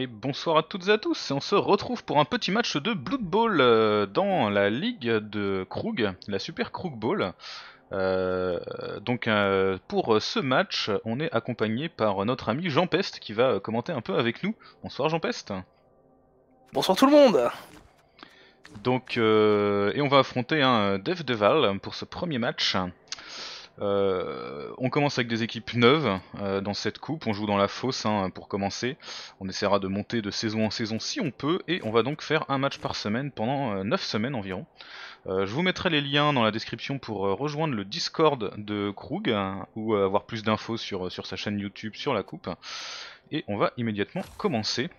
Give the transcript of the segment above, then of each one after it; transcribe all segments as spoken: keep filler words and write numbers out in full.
Et bonsoir à toutes et à tous, et on se retrouve pour un petit match de Blood Bowl euh, dans la Ligue de Krug, la Super Kroog Bowl. Euh, donc euh, pour ce match, on est accompagné par notre ami Jean Peste qui va commenter un peu avec nous. Bonsoir Jean Peste. Bonsoir tout le monde. Donc, euh, et on va affronter un DeffDevil pour ce premier match. Euh, on commence avec des équipes neuves euh, dans cette coupe, on joue dans la fosse hein, pour commencer. On essaiera de monter de saison en saison si on peut, et on va donc faire un match par semaine pendant euh, neuf semaines environ. Euh, je vous mettrai les liens dans la description pour euh, rejoindre le Discord de Kroog, hein, ou euh, avoir plus d'infos sur, sur sa chaîne YouTube sur la coupe. Et on va immédiatement commencer.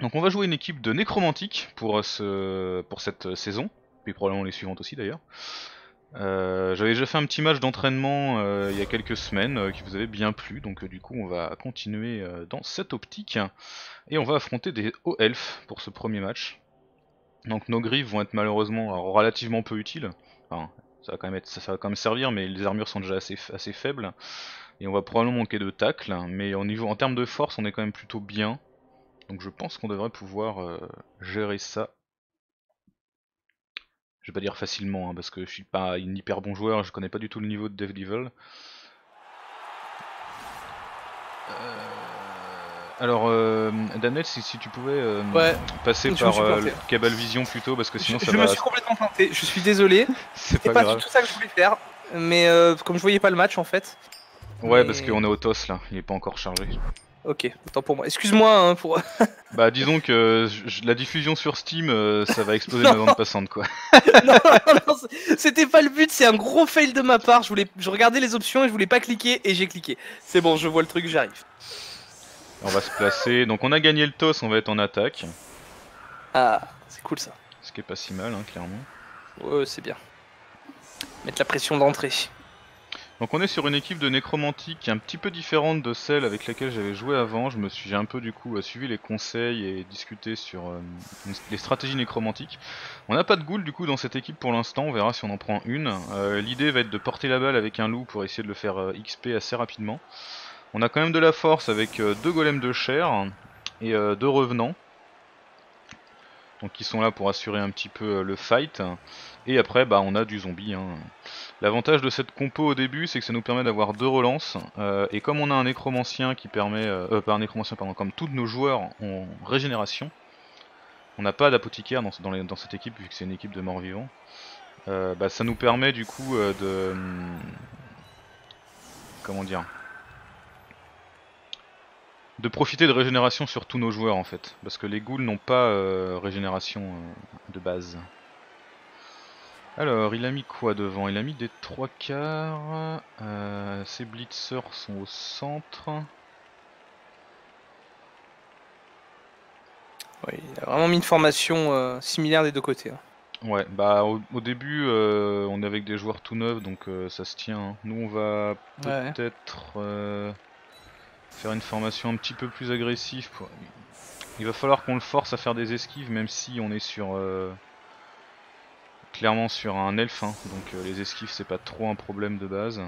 Donc on va jouer une équipe de Nécromantique pour, euh, ce, pour cette saison, puis probablement les suivantes aussi d'ailleurs. Euh, J'avais déjà fait un petit match d'entraînement euh, il y a quelques semaines euh, qui vous avait bien plu, donc euh, du coup on va continuer euh, dans cette optique et on va affronter des Hauts Elfes pour ce premier match. Donc nos griffes vont être malheureusement alors, relativement peu utiles, enfin, ça va quand même être, ça va quand même servir, mais les armures sont déjà assez, assez faibles et on va probablement manquer de tacle, mais au niveau, en termes de force on est quand même plutôt bien, donc je pense qu'on devrait pouvoir euh, gérer ça. Je vais pas dire facilement, hein, parce que je suis pas un hyper bon joueur, je connais pas du tout le niveau de DeffDevil. Euh... Alors, euh, Damnet, si, si tu pouvais euh, ouais, passer par euh, le Cabal Vision plutôt, parce que sinon je, ça je va... Je me suis complètement planté, je suis désolé. C'est pas, pas du tout ça que je voulais faire, mais euh, comme je voyais pas le match en fait... Ouais, mais... parce qu'on est au toss là, il est pas encore chargé. Ok, autant pour moi. Excuse-moi hein, pour... Bah disons que je, la diffusion sur Steam, euh, ça va exploser ma bande passante quoi. non, non, non c'était pas le but, c'est un gros fail de ma part. Je, voulais, je regardais les options et je voulais pas cliquer et j'ai cliqué. C'est bon, je vois le truc, j'arrive. On va se placer, donc on a gagné le toss, on va être en attaque. Ah, c'est cool ça. Ce qui est pas si mal, hein, clairement. Ouais, c'est bien. Mettre la pression d'entrée. Donc on est sur une équipe de nécromantique un petit peu différente de celle avec laquelle j'avais joué avant. Je me suis j'ai un peu du coup suivi les conseils et discuté sur euh, les stratégies nécromantiques. On n'a pas de ghoul du coup dans cette équipe pour l'instant, on verra si on en prend une. Euh, L'idée va être de porter la balle avec un loup pour essayer de le faire euh, X P assez rapidement. On a quand même de la force avec euh, deux golems de chair et euh, deux revenants. Donc ils sont là pour assurer un petit peu euh, le fight. Et après bah on a du zombie hein. L'avantage de cette compo au début c'est que ça nous permet d'avoir deux relances euh, et comme on a un nécromancien qui permet, euh, pas un nécromancien pardon, comme tous nos joueurs ont régénération, on n'a pas d'apothicaire dans, dans, dans cette équipe vu que c'est une équipe de morts vivants, euh, bah, ça nous permet du coup euh, de... comment dire... de profiter de régénération sur tous nos joueurs en fait, parce que les ghouls n'ont pas euh, régénération euh, de base. Alors, il a mis quoi devant? Il a mis des trois quarts. Euh, ses blitzers sont au centre. Oui, il a vraiment mis une formation euh, similaire des deux côtés. Hein. Ouais, bah au, au début, euh, on est avec des joueurs tout neufs, donc euh, ça se tient. Hein. Nous, on va peut-être ouais. euh, faire une formation un petit peu plus agressive. Pour... Il va falloir qu'on le force à faire des esquives, même si on est sur... Euh... clairement sur un elfe, hein, donc euh, les esquives c'est pas trop un problème de base.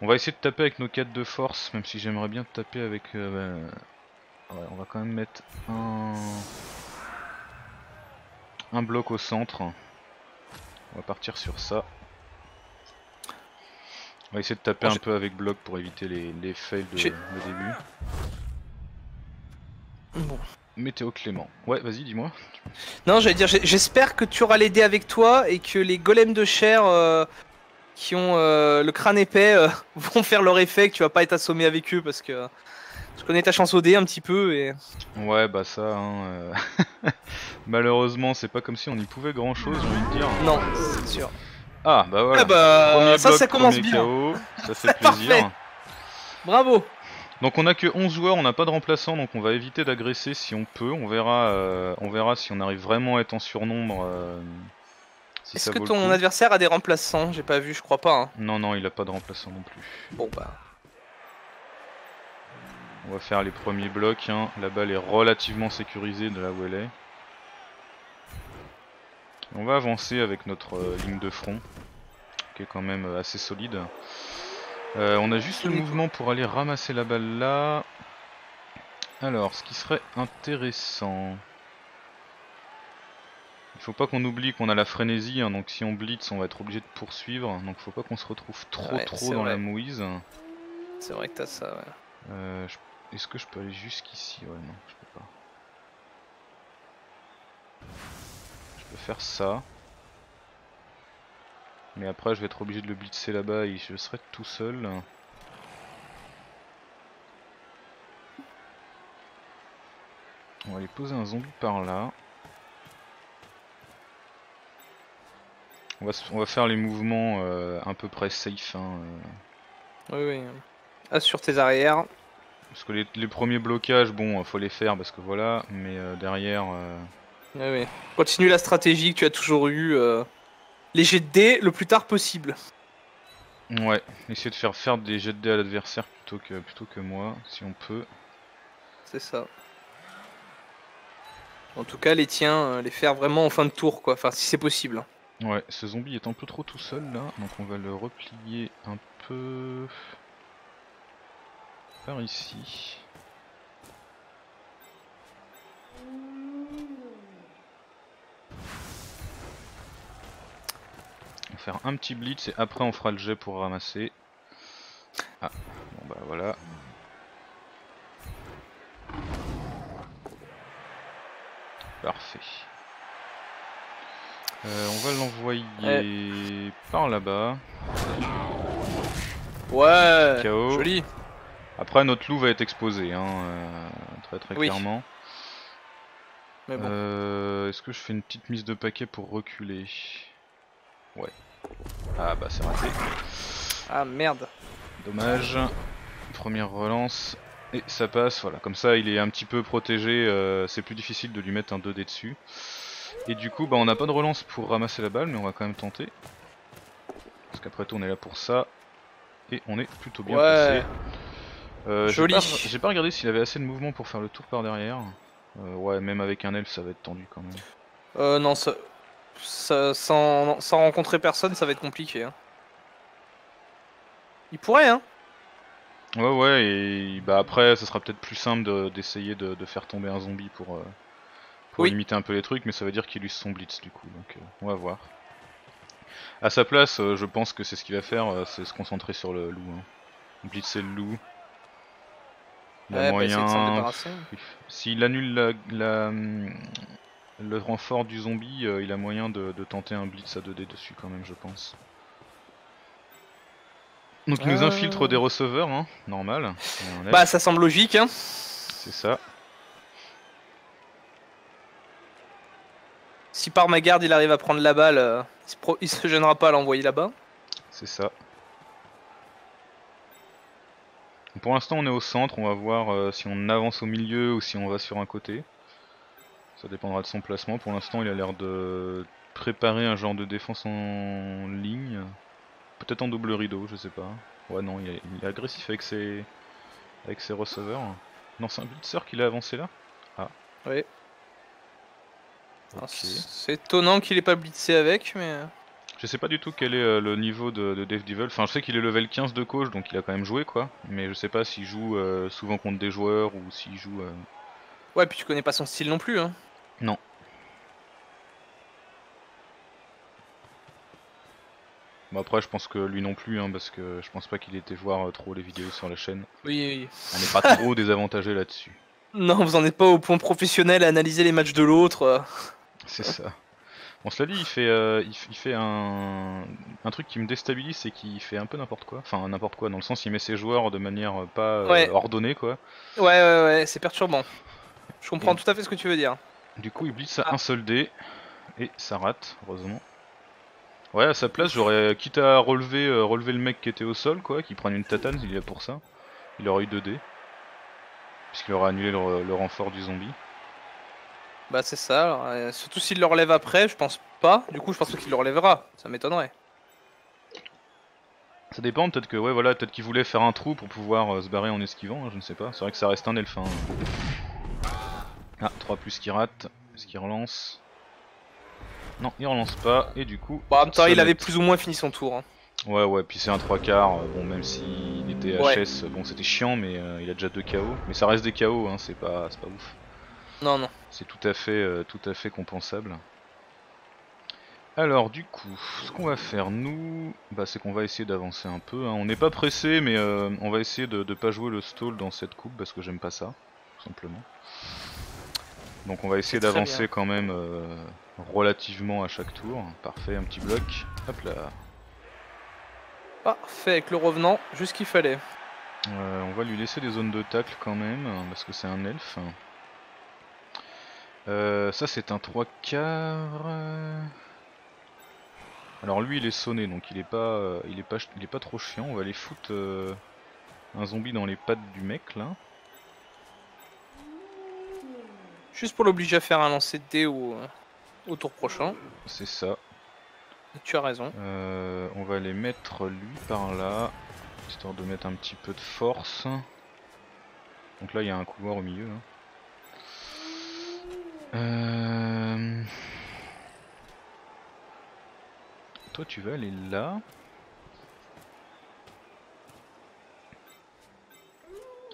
On va essayer de taper avec nos quatre de force, même si j'aimerais bien taper avec... Euh, bah... ouais, on va quand même mettre un... un bloc au centre. On va partir sur ça. On va essayer de taper oh, un peu avec bloc pour éviter les, les fails de, de début. Bon. Météo Clément. Ouais, vas-y, dis-moi. Non, j'allais dire, j'espère que tu auras l'aider avec toi et que les golems de chair euh, qui ont euh, le crâne épais euh, vont faire leur effet, que tu vas pas être assommé avec eux parce que euh, je connais ta chance au dé un petit peu. Et... Ouais, bah ça, hein, euh... malheureusement, c'est pas comme si on y pouvait grand chose, j'ai envie de dire. Non, c'est sûr. Ah, bah voilà. Ah bah, ça, bloc, ça commence bien. K O, ça fait plaisir. Parfait. Bravo. Donc on a que onze joueurs, on n'a pas de remplaçant, donc on va éviter d'agresser si on peut, on verra, euh, on verra si on arrive vraiment à être en surnombre. Euh, si Est-ce que ton adversaire a des remplaçants? J'ai pas vu, je crois pas. Hein. Non, non, il a pas de remplaçant non plus. Bon bah... On va faire les premiers blocs, hein. La balle est relativement sécurisée de là où elle est. On va avancer avec notre euh, ligne de front, qui est quand même euh, assez solide. Euh, on a juste le mouvement pour aller ramasser la balle là. Alors, ce qui serait intéressant... Il faut pas qu'on oublie qu'on a la frénésie, hein, donc si on blitz, on va être obligé de poursuivre. Donc faut pas qu'on se retrouve trop ouais, trop dans vrai. la mouise. C'est vrai que t'as ça, ouais. Euh, je... Est-ce que je peux aller jusqu'ici? Ouais, non, je peux pas. Je peux faire ça. Mais après, je vais être obligé de le blitzer là-bas et je serai tout seul. On va aller poser un zombie par là. On va, on va faire les mouvements euh, à peu près safe. Hein, euh. Oui, oui. Assure tes arrières. Parce que les, les premiers blocages, bon, faut les faire parce que voilà. Mais euh, derrière... Euh... Oui, oui. Continue la stratégie que tu as toujours eue. Euh... Les jets de dés le plus tard possible. Ouais, essayer de faire faire des jets de dés à l'adversaire plutôt que, plutôt que moi, si on peut. C'est ça. En tout cas, les tiens, les faire vraiment en fin de tour, quoi. Enfin, si c'est possible. Ouais, ce zombie est un peu trop tout seul, là. Donc on va le replier un peu... par ici. On va faire un petit blitz et après on fera le jet pour ramasser. Ah, bon bah voilà. Parfait. Euh, on va l'envoyer ouais. par là-bas. Ouais, joli. Après notre loup va être exposé, hein, euh, très très oui. clairement. Mais bon. Euh, Est-ce que je fais une petite mise de paquet pour reculer? Ouais. Ah bah c'est raté. Ah merde. Dommage. Première relance. Et ça passe, voilà, comme ça il est un petit peu protégé, euh, c'est plus difficile de lui mettre un deux dés dessus. Et du coup bah on n'a pas de relance pour ramasser la balle, mais on va quand même tenter. Parce qu'après tout on est là pour ça. Et on est plutôt bien ouais. passé. Euh, Joli. J'ai pas, pas regardé s'il avait assez de mouvement pour faire le tour par derrière. Euh, ouais, même avec un elfe ça va être tendu quand même. Euh non, ça, ça, sans, sans rencontrer personne ça va être compliqué. Hein. Il pourrait hein. Ouais ouais et bah après ça sera peut-être plus simple d'essayer de, de, de faire tomber un zombie pour, euh, pour oui. limiter un peu les trucs, mais ça veut dire qu'il use son blitz du coup, donc euh, on va voir. À sa place euh, je pense que c'est ce qu'il va faire, euh, c'est se concentrer sur le loup. Hein. Blitzer le loup. Il y a ouais, moyen. S'il annule la, la, le renfort du zombie, euh, il a moyen de, de tenter un blitz à deux dés dessus quand même je pense. Donc il nous euh... infiltre des receveurs, hein, normal. Bah ça semble logique hein. C'est ça. Si par ma garde il arrive à prendre la balle, euh, il, se pro... il se gênera pas à l'envoyer là-bas. C'est ça. Pour l'instant on est au centre, on va voir euh, si on avance au milieu ou si on va sur un côté. Ça dépendra de son placement, pour l'instant il a l'air de préparer un genre de défense en ligne. Peut-être en double rideau, je sais pas. Ouais non, il est, il est agressif avec ses avec ses receveurs. Non, c'est un blitzer qu'il a avancé là. Ah. Oui. Okay. C'est étonnant qu'il ait pas blitzé avec, mais... Je sais pas du tout quel est euh, le niveau de, de DeffDevil. Enfin, je sais qu'il est level quinze de coach, donc il a quand même joué, quoi. Mais je sais pas s'il joue euh, souvent contre des joueurs ou s'il joue... Euh... Ouais, puis tu connais pas son style non plus, hein. Non. Bon après je pense que lui non plus hein, parce que je pense pas qu'il était voir euh, trop les vidéos sur la chaîne. Oui oui. On n'est pas trop désavantagé là-dessus. Non, vous en êtes pas au point professionnel à analyser les matchs de l'autre. Euh. C'est ça. Bon cela dit il fait euh, il, il fait un, un truc qui me déstabilise, c'est qu'il fait un peu n'importe quoi. Enfin n'importe quoi dans le sens il met ses joueurs de manière euh, pas euh, ouais. ordonnée quoi. Ouais ouais ouais c'est perturbant. Je comprends et... tout à fait ce que tu veux dire. Du coup il blitz à ah. un seul dé et ça rate heureusement. Ouais, à sa place, j'aurais quitte à relever, euh, relever le mec qui était au sol, quoi, qui prenne une tatane, il est là pour ça. Il aurait eu deux dés. Puisqu'il aurait annulé le, le renfort du zombie. Bah, c'est ça, alors, euh, surtout s'il le relève après, je pense pas. Du coup, je pense qu'il le relèvera, ça m'étonnerait. Ça dépend, peut-être que, ouais, voilà, peut-être qu'il voulait faire un trou pour pouvoir euh, se barrer en esquivant, hein, je ne sais pas. C'est vrai que ça reste un elfe. Hein. Ah, trois plus qui rate, est-ce qu'il relance ? Non, il relance pas, et du coup... Bah, en même temps, il avait plus ou moins fini son tour. Hein. Ouais, ouais, puis c'est un trois quarts, bon, même s'il D H S, ouais. Bon c'était chiant mais euh, il a déjà deux K O, mais ça reste des K O hein, c'est pas, pas ouf. Non non. C'est tout à fait euh, tout à fait compensable. Alors du coup, ce qu'on va faire nous, bah, c'est qu'on va essayer d'avancer un peu, hein. On n'est pas pressé mais euh, on va essayer de ne pas jouer le stall dans cette coupe parce que j'aime pas ça, tout simplement. Donc on va essayer d'avancer quand même euh, relativement à chaque tour. Parfait, un petit bloc, hop là. Parfait, avec le revenant, juste ce qu'il fallait. Euh, on va lui laisser des zones de tacle quand même, parce que c'est un elfe. Euh, ça c'est un trois quarts... Alors lui il est sonné donc il est pas euh, il est pas il est pas trop chiant, on va aller foutre euh, un zombie dans les pattes du mec là. Juste pour l'obliger à faire un lancer de dés au, au tour prochain. C'est ça. Tu as raison. Euh, on va aller mettre lui par là, histoire de mettre un petit peu de force. Donc là il y a un couloir au milieu. Hein. Euh... Toi tu vas aller là.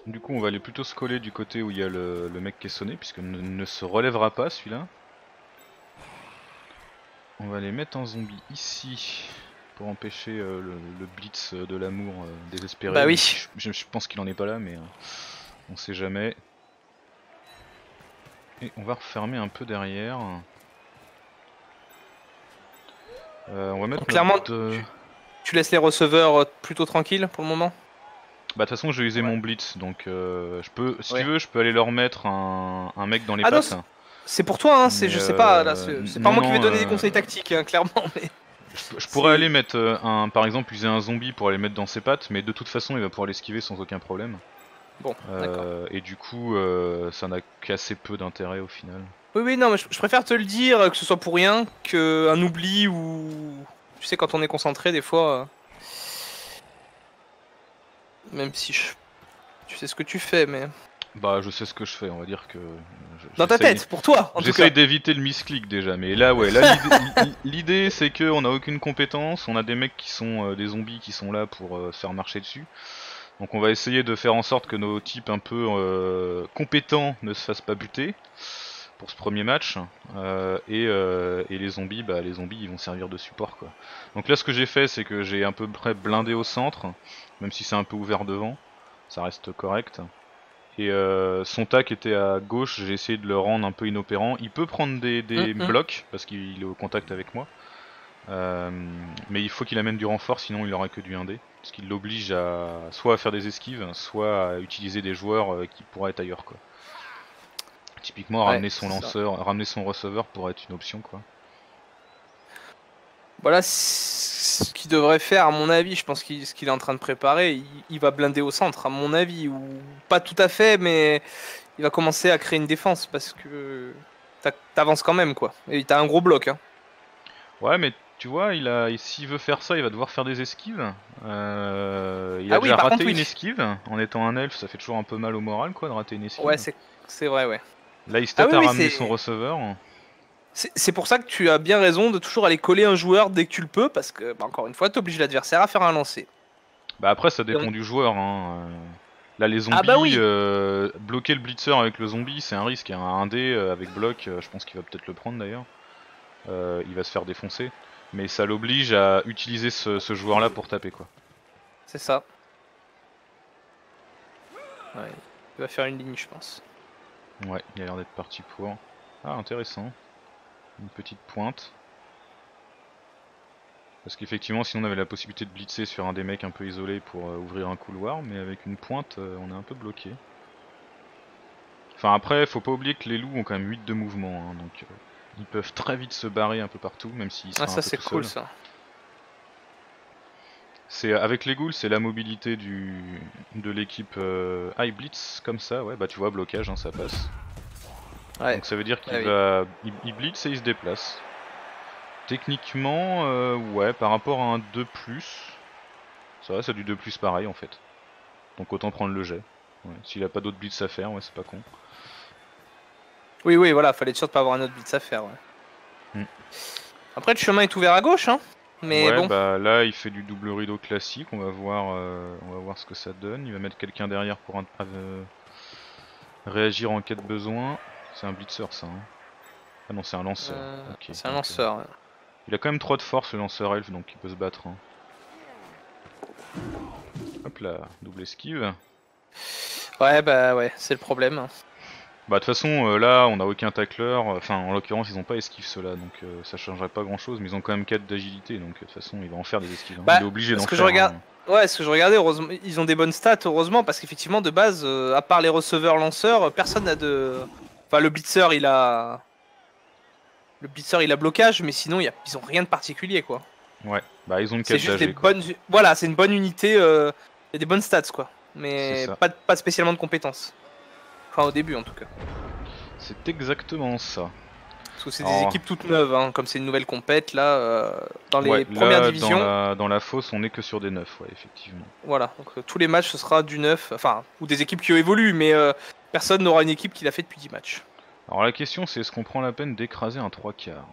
Du coup on va aller plutôt se coller du côté où il y a le, le mec qui est sonné, puisque ne, ne se relèvera pas celui-là. On va aller mettre un zombie ici pour empêcher euh, le, le blitz de l'amour euh, désespéré. Bah oui. Je, je pense qu'il en est pas là mais euh, on sait jamais. Et on va refermer un peu derrière. Euh, on va mettre. Donc, clairement, de... tu, tu laisses les receveurs plutôt tranquilles pour le moment. Bah de toute façon, j'ai usé ouais. mon blitz, donc euh, je peux, si ouais. tu veux, je peux aller leur mettre un, un mec dans les ah pattes. C'est pour toi, hein. C'est, je euh, sais pas, là, c'est pas non, moi qui vais donner euh... des conseils tactiques, hein, clairement. Mais... Je, je pourrais aller mettre un, par exemple, user un zombie pour aller le mettre dans ses pattes, mais de toute façon, il va pouvoir l'esquiver sans aucun problème. Bon. Euh, et du coup, euh, ça n'a qu'assez peu d'intérêt au final. Oui, oui, non, mais je, je préfère te le dire, que ce soit pour rien, qu'un oubli ou... Tu sais, quand on est concentré, des fois... Euh... Même si je... Tu sais ce que tu fais, mais... Bah, je sais ce que je fais, on va dire que... Je, Dans ta tête, pour toi, en tout cas. J'essaye d'éviter le misclick, déjà, mais là, ouais, là, l'idée, c'est qu'on n'a aucune compétence, on a des mecs qui sont... Euh, des zombies qui sont là pour euh, se faire marcher dessus. Donc on va essayer de faire en sorte que nos types un peu euh, compétents ne se fassent pas buter. Pour ce premier match euh, et, euh, et les zombies bah les zombies ils vont servir de support quoi. Donc là ce que j'ai fait c'est que j'ai à peu près blindé au centre, même si c'est un peu ouvert devant, ça reste correct. Et euh, son tac était à gauche, j'ai essayé de le rendre un peu inopérant. Il peut prendre des, des mm-hmm. blocs parce qu'il est au contact avec moi. Euh, mais il faut qu'il amène du renfort sinon il aura que du un dé. Ce qui l'oblige à soit à faire des esquives, soit à utiliser des joueurs euh, qui pourraient être ailleurs quoi. Typiquement, ouais, ramener son lanceur, ça. ramener son receveur pourrait être une option, quoi. Voilà ce qu'il devrait faire, à mon avis. Je pense qu'il ce qu'il est en train de préparer, il, il va blinder au centre, à mon avis, ou pas tout à fait, mais il va commencer à créer une défense parce que t'avances quand même, quoi. Et t'as un gros bloc, hein. Ouais, mais tu vois, il a, s'il veut faire ça, il va devoir faire des esquives. Euh, il ah a oui, déjà raté contre, oui. une esquive. En étant un elfe, ça fait toujours un peu mal au moral, quoi, de rater une esquive. Ouais, c'est vrai, ouais. Là il stat ah oui, oui, ramener son receveur. C'est pour ça que tu as bien raison de toujours aller coller un joueur dès que tu le peux, parce que bah, encore une fois tu obliges l'adversaire à faire un lancer. Bah après ça dépend Donc... du joueur hein. Là les zombies, ah bah oui. euh, bloquer le blitzer avec le zombie c'est un risque. Il y a un dé avec bloc, je pense qu'il va peut-être le prendre d'ailleurs. euh, Il va se faire défoncer. Mais ça l'oblige à utiliser ce, ce joueur là pour taper quoi. C'est ça ouais. Il va faire une ligne je pense. Ouais, il a l'air d'être parti pour... Ah, intéressant. Une petite pointe. Parce qu'effectivement, sinon on avait la possibilité de blitzer sur un des mecs un peu isolés pour euh, ouvrir un couloir, mais avec une pointe, euh, on est un peu bloqué. Enfin après, faut pas oublier que les loups ont quand même huit de mouvement, hein, donc euh, ils peuvent très vite se barrer un peu partout, même s'ils sont... Ah ça c'est cool ça. C'est avec les ghouls, c'est la mobilité du de l'équipe euh, high blitz comme ça, ouais bah tu vois blocage hein, ça passe. Ouais. Donc ça veut dire qu'il ouais, va, oui. il, il blitz et il se déplace. Techniquement, euh, ouais par rapport à un deux plus, ça va c'est du deux plus pareil en fait. Donc autant prendre le jet. Ouais. S'il a pas d'autres blitz à faire, ouais c'est pas con. Oui oui voilà, fallait être sûr de pas avoir un autre blitz à faire. Ouais. Hmm. Après le chemin est ouvert à gauche hein. Mais ouais, bon. Bah, là il fait du double rideau classique, on va voir, euh, on va voir ce que ça donne. Il va mettre quelqu'un derrière pour un, euh, réagir en cas de besoin. C'est un blitzer ça. Hein. Ah non, c'est un lanceur. Euh, okay. C'est un lanceur. Okay. Il a quand même trois de force le lanceur elfe, donc il peut se battre. Hein. Hop là, double esquive. Ouais, bah ouais, c'est le problème. Bah de toute façon euh, là on a aucun tacleur, enfin en l'occurrence ils ont pas esquive ceux-là donc euh, ça changerait pas grand chose, mais ils ont quand même quatre d'agilité donc de toute façon il va en faire des esquives, hein. Bah, il est obligé d'en faire. Je regarde... hein. Ouais, ce que je regardais, heureusement, ils ont des bonnes stats heureusement, parce qu'effectivement de base euh, à part les receveurs lanceurs, personne n'a de... Enfin le blitzer il a... Le blitzer il a blocage, mais sinon y a... ils ont rien de particulier quoi. Ouais, bah ils ont une quatre d'agilité. Bonnes... Voilà, c'est une bonne unité, euh... y a des bonnes stats quoi, mais pas, de... pas spécialement de compétences. Enfin au début en tout cas. C'est exactement ça. Parce que c'est des équipes toutes neuves, hein, comme c'est une nouvelle compète là, euh, dans les ouais, premières là, divisions. Dans la, dans la fosse on n'est que sur des neufs, ouais, effectivement. Voilà, donc euh, tous les matchs ce sera du neuf, enfin, ou des équipes qui évoluent, mais euh, personne n'aura une équipe qui l'a fait depuis dix matchs. Alors la question c'est, est-ce qu'on prend la peine d'écraser un trois quarts?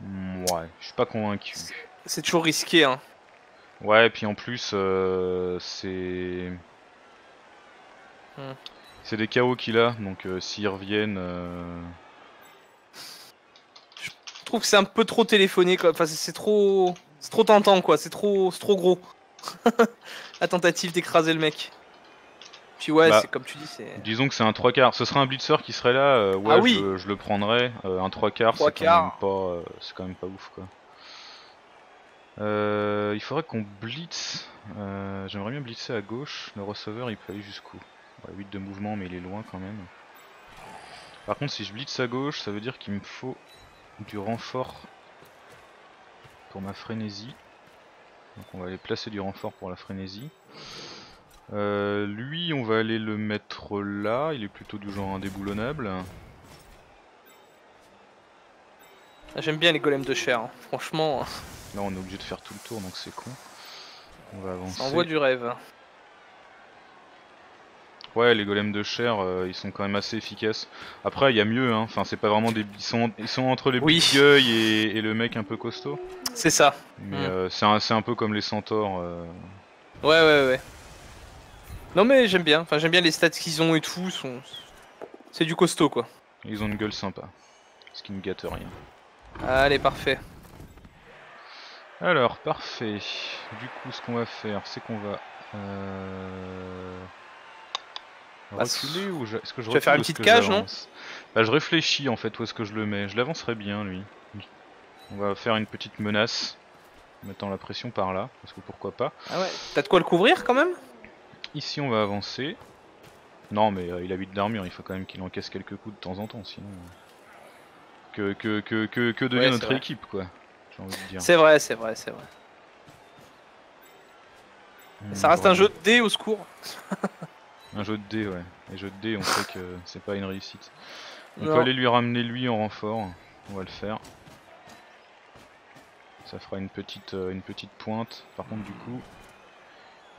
mmh, Ouais, je suis pas convaincu. C'est toujours risqué, hein. Ouais, et puis en plus, euh, c'est... Hum. C'est des K O qu'il a, donc euh, s'ils reviennent... Euh... Je trouve que c'est un peu trop téléphoné, quoi. Enfin c'est trop... C'est trop tentant quoi, c'est trop... trop gros. La tentative d'écraser le mec. Puis ouais, bah, c'est comme tu dis, c'est... Disons que c'est un trois quarts, ce serait un blitzer qui serait là, euh, ouais, ah oui. je, je le prendrais. Euh, un trois quarts, c'est quand, euh, quand même pas ouf quoi. Euh, il faudrait qu'on blitz. Euh, J'aimerais bien blitzer à gauche, le receveur il peut aller jusqu'où? huit de mouvement, mais il est loin quand même. Par contre, si je blitz à gauche, ça veut dire qu'il me faut du renfort pour ma frénésie. Donc on va aller placer du renfort pour la frénésie. Euh, lui, on va aller le mettre là. Il est plutôt du genre indéboulonnable. J'aime bien les golems de chair, hein. Franchement. Là, on est obligé de faire tout le tour, donc c'est con. On va avancer. Ça envoie du rêve. Ouais, les golems de chair, euh, ils sont quand même assez efficaces. Après, il y a mieux, hein. Enfin, c'est pas vraiment des. Ils sont, ils sont entre les oui. petits gueules et, et le mec un peu costaud. C'est ça. Mais mmh. euh, c'est un, un peu comme les centaures. Euh... Ouais, ouais, ouais. Non, mais j'aime bien. Enfin, j'aime bien les stats qu'ils ont et tout. Sont... C'est du costaud, quoi. Ils ont une gueule sympa. Ce qui ne gâte rien. Allez, parfait. Alors, parfait. Du coup, ce qu'on va faire, c'est qu'on va. Euh... Reculer, ou je... Est-ce que je tu vas faire une petite cage, non? Bah, je réfléchis en fait où est-ce que je le mets. Je l'avancerai bien lui. On va faire une petite menace, en mettant la pression par là, parce que pourquoi pas. Ah ouais. T'as de quoi le couvrir quand même? Ici on va avancer. Non mais euh, il a huit d'armure, il faut quand même qu'il encaisse quelques coups de temps en temps, sinon. Que que que que, que devient ouais, notre vrai. équipe quoi. J'ai envie de dire. C'est vrai, c'est vrai, c'est vrai. Hum, Ça reste ouais. un jeu de dés au secours. Un jeu de dés, ouais. Et jeu de dés, on sait que c'est pas une réussite. On non. peut aller lui ramener lui en renfort. On va le faire. Ça fera une petite, euh, une petite pointe. Par contre, du coup,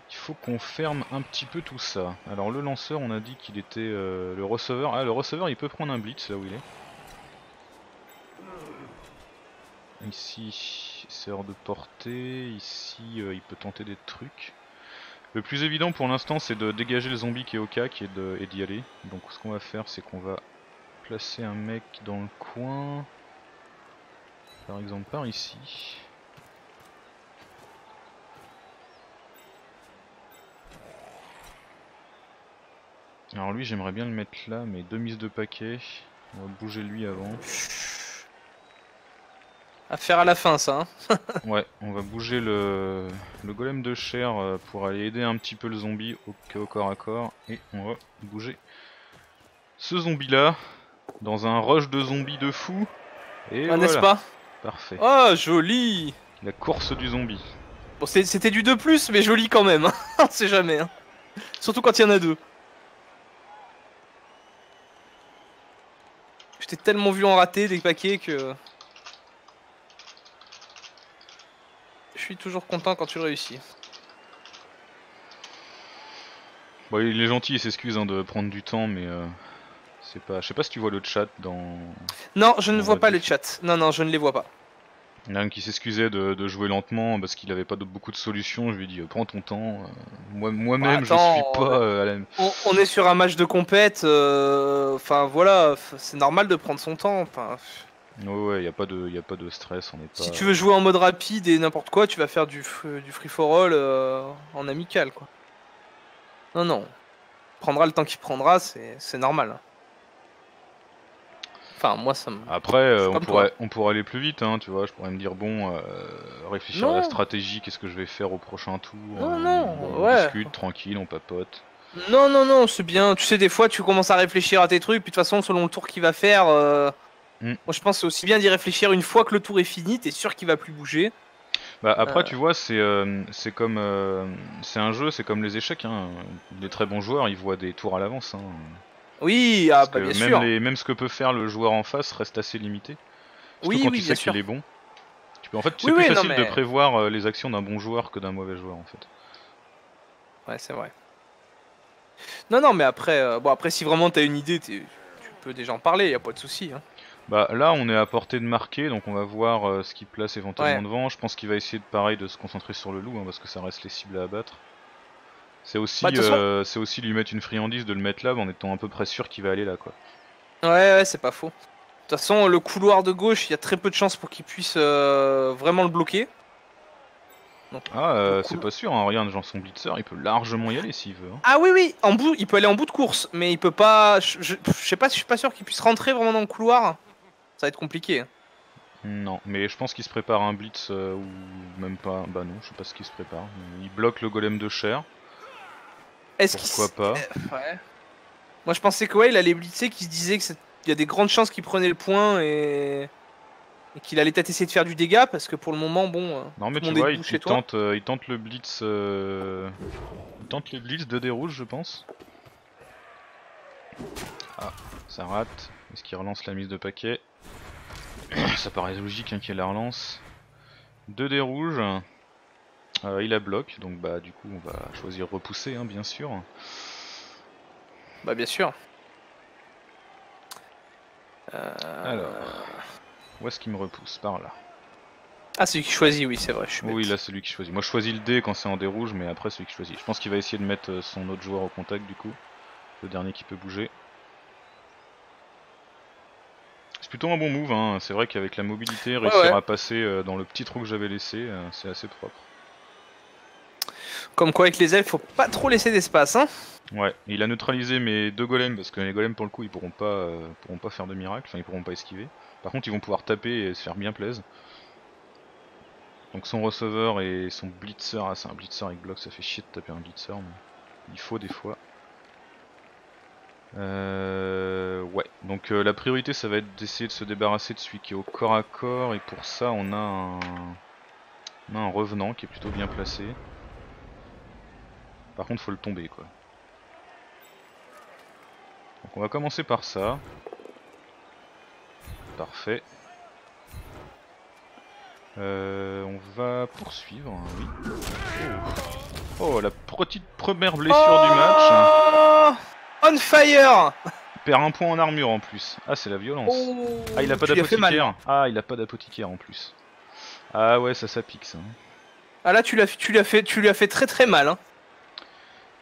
il faut qu'on ferme un petit peu tout ça. Alors, le lanceur, on a dit qu'il était euh, le receveur. Ah, le receveur, il peut prendre un blitz là où il est. Ici, c'est hors de portée. Ici, euh, il peut tenter des trucs. Le plus évident pour l'instant c'est de dégager le zombie qui est au cac et d'y aller. Donc ce qu'on va faire c'est qu'on va placer un mec dans le coin. Par exemple par ici. Alors lui j'aimerais bien le mettre là mais deux mises de paquet. On va bouger lui avant. À faire à la fin ça hein. Ouais, on va bouger le, le golem de chair pour aller aider un petit peu le zombie au, au corps à corps. Et on va bouger ce zombie là dans un rush de zombies de fou. Et ah, voilà. N'est-ce pas? Parfait. Oh joli. La course du zombie. Bon c'était du deux plus mais joli quand même hein. On sait jamais hein. Surtout quand il y en a deux. Je t'ai tellement vu en rater des paquets que... Je suis toujours content quand tu réussis. Bon, il est gentil, il s'excuse hein, de prendre du temps, mais euh, c'est pas. Je sais pas si tu vois le chat dans. Non, je ne vois pas le chat. Non, non, je ne les vois pas. Il y en a un qui s'excusait de, de jouer lentement parce qu'il n'avait pas de, beaucoup de solutions. Je lui ai dit, prends ton temps. Moi, moi-même, bah, attends, je suis pas... On, euh, à la... on, on est sur un match de compète. Enfin, euh, voilà, c'est normal de prendre son temps. Fin... Oh ouais, il n'y a, a pas de stress. On est pas... Si tu veux jouer en mode rapide et n'importe quoi, tu vas faire du, du free-for-all euh, en amical, quoi. Non, non. Prendra le temps qu'il prendra, c'est normal. Enfin, moi ça me... Après, euh, on, pourrait, on pourrait aller plus vite, hein, tu vois. Je pourrais me dire, bon, euh, réfléchir non. à la stratégie, qu'est-ce que je vais faire au prochain tour. Non, euh, non, on ouais. discute, tranquille, on papote. Non, non, non, c'est bien. Tu sais, des fois, tu commences à réfléchir à tes trucs, puis de toute façon, selon le tour qu'il va faire, euh, mm. moi je pense c'est aussi bien d'y réfléchir une fois que le tour est fini, t'es sûr qu'il va plus bouger. Bah, après, euh... tu vois, c'est euh, c'est comme euh, c'est un jeu, c'est comme les échecs. Hein. Les très bons joueurs, ils voient des tours à l'avance. Hein. Oui, ah, bah, bien même sûr. Les, même ce que peut faire le joueur en face reste assez limité. Surtout oui, quand oui, tu sais qu'il est bon. Tu peux, en fait, c'est oui, plus oui, facile non, mais... de prévoir euh, les actions d'un bon joueur que d'un mauvais joueur, en fait. Ouais, c'est vrai. Non, non, mais après, euh, bon, après, si vraiment t'as une idée, tu peux déjà en parler. Y a pas de souci. Hein. Bah là, on est à portée de marquer, donc on va voir euh, ce qu'il place éventuellement ouais. devant. Je pense qu'il va essayer de pareil de se concentrer sur le loup, hein, parce que ça reste les cibles à abattre. C'est aussi, bah, euh, façon... aussi lui mettre une friandise de le mettre là en étant à peu près sûr qu'il va aller là, quoi. Ouais, ouais, c'est pas faux. De toute façon, le couloir de gauche, il y a très peu de chances pour qu'il puisse euh, vraiment le bloquer. Donc, ah, euh, c'est pas sûr, hein. Regarde, genre son blitzer, il peut largement y aller s'il veut. Hein. Ah oui, oui, en bout, il peut aller en bout de course, mais il peut pas... Je, je, je sais pas si je suis pas sûr qu'il puisse rentrer vraiment dans le couloir. Ça va être compliqué. Non, mais je pense qu'il se prépare un blitz euh, ou même pas. Bah non, je sais pas ce qu'il se prépare. Il bloque le golem de chair. Est-ce qu'il Pourquoi pas ouais. Moi je pensais que ouais, il allait blitzer, qu'il se disait qu'il y a des grandes chances qu'il prenait le point et, et qu'il allait peut-être essayer de faire du dégât parce que pour le moment, bon. Non, mais tout tu monde vois, il, il, tente, euh, il tente le blitz. Euh... Il tente le blitz de dés rouges, je pense. Ah, ça rate. Est-ce qu'il relance la mise de paquet? Ça paraît logique hein, qu'il la relance. deux dés rouges. Euh, il la bloque, donc bah du coup on va choisir repousser, hein, bien sûr. Bah bien sûr. Euh... Alors, où est-ce qu'il me repousse? Par là. Ah, celui qui choisit, oui, c'est vrai. Je suis oui, bête. Là, c'est lui qui choisit. Moi, je choisis le dé quand c'est en dé rouge, mais après, celui qui choisit. Je pense qu'il va essayer de mettre son autre joueur au contact, du coup. Le dernier qui peut bouger. C'est plutôt un bon move, hein. C'est vrai qu'avec la mobilité, réussir ouais, ouais. à passer euh, dans le petit trou que j'avais laissé, euh, c'est assez propre. Comme quoi avec les elfes, faut pas trop laisser d'espace, hein. Ouais, il a neutralisé mes deux golems, parce que les golems pour le coup, ils pourront pas, euh, pourront pas faire de miracle, enfin ils pourront pas esquiver. Par contre, ils vont pouvoir taper et se faire bien plaise. Donc son receveur et son blitzer, ah c'est un blitzer avec bloc, ça fait chier de taper un blitzer, mais il faut des fois. Euh, ouais, donc euh, la priorité ça va être d'essayer de se débarrasser de celui qui est au corps à corps et pour ça on a un, on a un revenant qui est plutôt bien placé. Par contre faut le tomber quoi. Donc on va commencer par ça. Parfait. Euh, on va poursuivre, oui. Oh, oh la petite première blessure oh du match. On fire! Perd un point en armure en plus. Ah, c'est la violence. Oh, ah, il a pas d'apothicaire. Ah, il a pas d'apothicaire en plus. Ah ouais, ça, ça pique ça. Ah là, tu l'as tu l'as fait, tu lui as fait très très mal. Hein.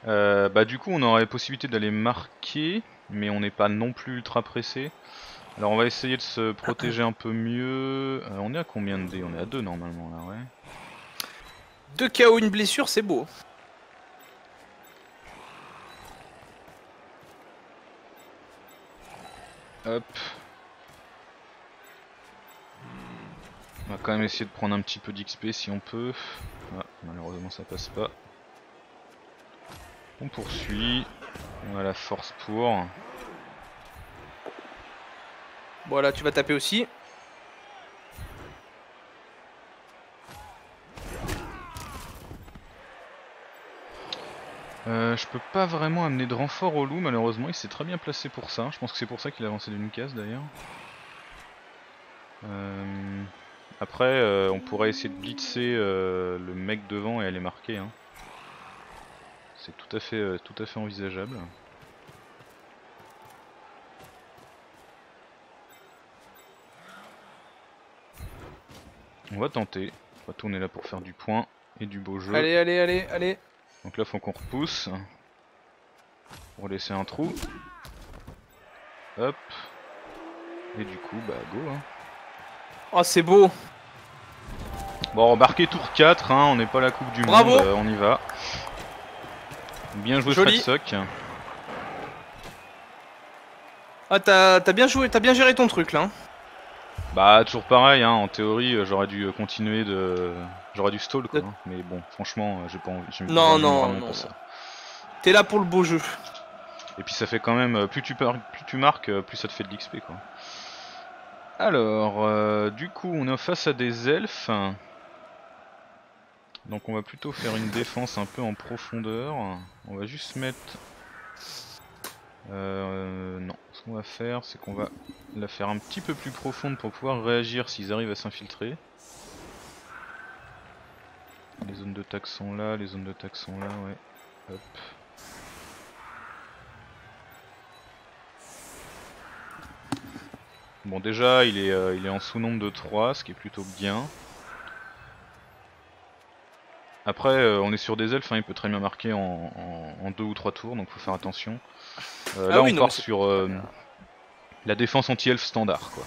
Euh, bah du coup, on aurait possibilité d'aller marquer, mais on n'est pas non plus ultra pressé. Alors, on va essayer de se protéger un peu mieux. Alors, on est à combien de dés? On est à deux normalement là, ouais. Deux K O, une blessure, c'est beau. Hop. On va quand même essayer de prendre un petit peu d'X P si on peut. Ah, malheureusement ça passe pas. On poursuit. On a la force pour. Voilà, tu vas taper aussi. Euh, je peux pas vraiment amener de renfort au loup, malheureusement, il s'est très bien placé pour ça. Je pense que c'est pour ça qu'il a avancé d'une case d'ailleurs. Euh... Après, euh, on pourrait essayer de blitzer euh, le mec devant et aller marquer. Hein. C'est tout à fait, euh, tout à fait envisageable. On va tenter. On va tourner là pour faire du point et du beau jeu. Allez, allez, allez, allez. Donc là, faut qu'on repousse. Pour laisser un trou. Hop. Et du coup, bah go. Hein. Oh, c'est beau. Bon, remarquez, tour quatre, hein, on n'est pas à la coupe du Bravo. monde, euh, on y va. Bien joué Fredsock. Ah, t'as bien joué, t'as bien géré ton truc là. Bah toujours pareil, hein, en théorie j'aurais dû continuer de... J'aurais dû stall quoi, hein. Mais bon, franchement j'ai pas envie. Non, non, non. T'es là pour le beau jeu. Et puis ça fait quand même, plus tu, par... plus tu marques, plus ça te fait de l'X P quoi. Alors, euh, du coup on est face à des elfes. Donc on va plutôt faire une défense un peu en profondeur. On va juste mettre... Euh, non, ce qu'on va faire c'est qu'on va la faire un petit peu plus profonde pour pouvoir réagir s'ils arrivent à s'infiltrer. Les zones de taxe sont là, les zones de taxe sont là, ouais. Hop. Bon déjà il est, euh, il est en sous-nombre de trois, ce qui est plutôt bien. Après euh, on est sur des elfes, hein, il peut très bien marquer en, en, en deux ou trois tours, donc faut faire attention. Euh, ah là oui, on non, part sur euh, la défense anti-elfe standard quoi.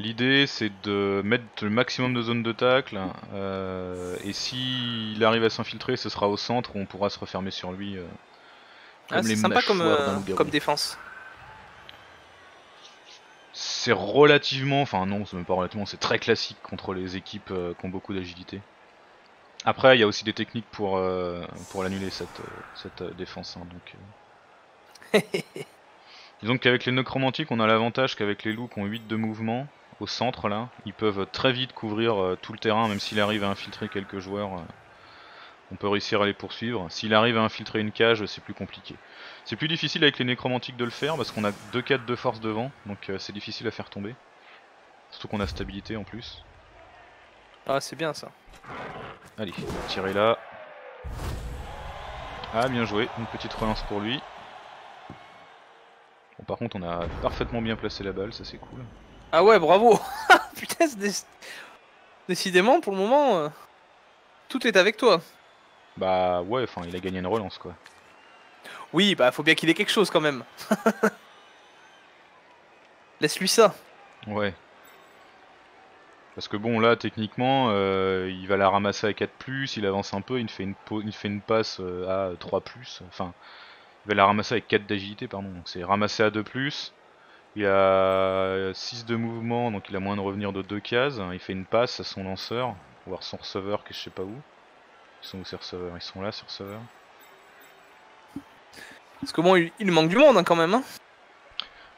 L'idée c'est de mettre le maximum de zones de tacle, euh, et s'il arrive à s'infiltrer ce sera au centre où on pourra se refermer sur lui. Euh, ah, c'est sympa comme, euh, comme défense. C'est relativement, enfin non, c'est même pas relativement, c'est très classique contre les équipes euh, qui ont beaucoup d'agilité. Après, il y a aussi des techniques pour, euh, pour l'annuler cette, cette défense. Hein, donc, euh... Disons qu'avec les nécromantiques, on a l'avantage qu'avec les loups qui ont huit de mouvement au centre, là, ils peuvent très vite couvrir euh, tout le terrain, même s'il arrive à infiltrer quelques joueurs, euh, on peut réussir à les poursuivre. S'il arrive à infiltrer une cage, c'est plus compliqué. C'est plus difficile avec les nécromantiques de le faire parce qu'on a deux quatre de force devant, donc euh, c'est difficile à faire tomber. Surtout qu'on a stabilité en plus. Ah c'est bien ça. Allez, tirer là. Ah bien joué, une petite relance pour lui. Bon, par contre on a parfaitement bien placé la balle, ça c'est cool. Ah ouais bravo. Putain c'est dé... décidément pour le moment euh, tout est avec toi. Bah ouais, enfin il a gagné une relance quoi. Oui, bah faut bien qu'il ait quelque chose quand même. Laisse-lui ça. Ouais. Parce que bon là techniquement euh, il va la ramasser à quatre plus, il avance un peu, il fait une, il fait une passe à trois plus, enfin il va la ramasser avec quatre d'agilité pardon, donc c'est ramasser à deux plus, il a six de mouvement donc il a moins de revenir de deux cases, il fait une passe à son lanceur, voire son receveur que je sais pas où. Ils sont où ces receveurs? Ils sont là ces receveurs. Parce que bon, il manque du monde hein, quand même. Hein.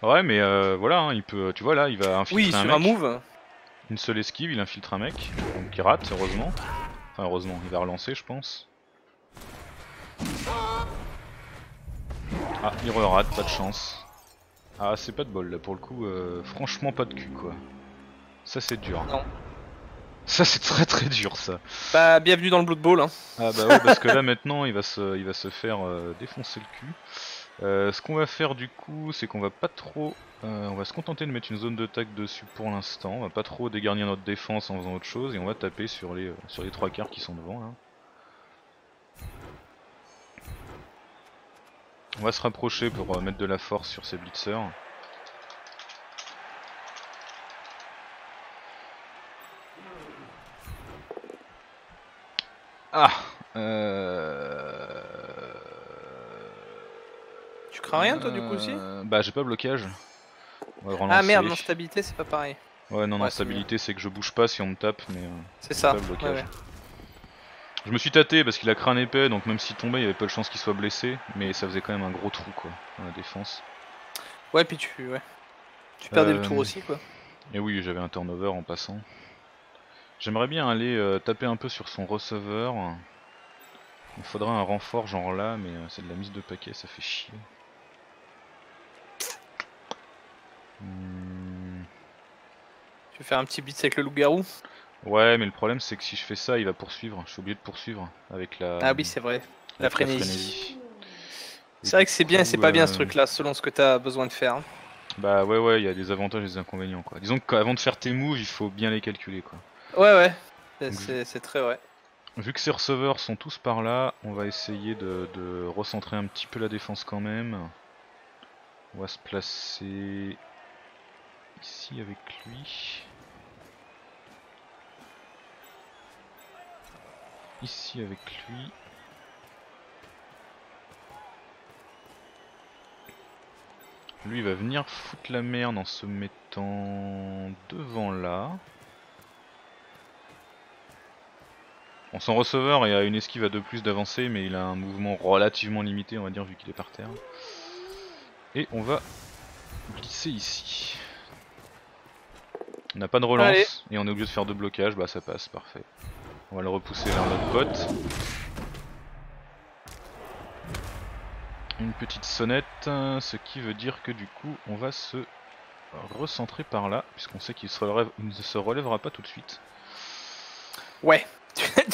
Ouais, mais euh, voilà, hein, il peut, tu vois là, il va infiltrer oui, un mec. Oui, sur un move. Une seule esquive, il infiltre un mec. Donc il rate, heureusement. Enfin, heureusement, il va relancer, je pense. Ah, il re-rate, pas de chance. Ah, c'est pas de bol là, pour le coup. Euh, franchement, pas de cul quoi. Ça, c'est dur. Non. Ça c'est très très dur ça. Bah bienvenue dans le Blood Bowl hein. Ah bah ouais parce que là maintenant il va se, il va se faire euh, défoncer le cul. Euh, ce qu'on va faire du coup c'est qu'on va pas trop... Euh, on va se contenter de mettre une zone de tac dessus pour l'instant. On va pas trop dégarnir notre défense en faisant autre chose et on va taper sur les, euh, sur les trois quarts qui sont devant là. On va se rapprocher pour euh, mettre de la force sur ces blitzers. Ah euh... Tu crains rien toi euh... du coup aussi? Bah j'ai pas blocage. Ouais, ah merde, non stabilité c'est pas pareil. Ouais non ouais, non stabilité c'est que je bouge pas si on me tape mais euh, c'est ça. Pas blocage. Ouais, ouais. Je me suis tâté parce qu'il a crâne épais donc même s'il tombait il y avait pas de chance qu'il soit blessé mais ça faisait quand même un gros trou quoi dans la défense. Ouais puis tu ouais. Tu perdais euh... le tour aussi quoi. Et oui j'avais un turnover en passant. J'aimerais bien aller euh, taper un peu sur son receveur. Il faudra un renfort genre là, mais euh, c'est de la mise de paquet, ça fait chier. Hmm. Tu veux faire un petit blitz avec le loup-garou? Ouais, mais le problème c'est que si je fais ça, il va poursuivre. Je suis obligé de poursuivre avec la... Ah oui, c'est vrai, la, la frénésie. frénésie. C'est vrai que c'est bien et c'est pas bien euh... ce truc là, selon ce que tu as besoin de faire. Bah ouais ouais, il y a des avantages et des inconvénients quoi. Disons qu'avant de faire tes moves, il faut bien les calculer quoi. Ouais ouais, c'est très vrai. Vu que ces receveurs sont tous par là, on va essayer de, de recentrer un petit peu la défense quand même. On va se placer ici avec lui. Ici avec lui. Lui il va venir foutre la merde en se mettant devant là. Bon, son receveur il a une esquive à deux plus d'avancée, mais il a un mouvement relativement limité on va dire vu qu'il est par terre. Et on va glisser ici. On n'a pas de relance. Allez. Et on est obligé de faire deux blocages, bah ça passe, parfait. On va le repousser vers notre pote. Une petite sonnette, ce qui veut dire que du coup on va se recentrer par là, puisqu'on sait qu'il se relève, ne se relèvera pas tout de suite. Ouais,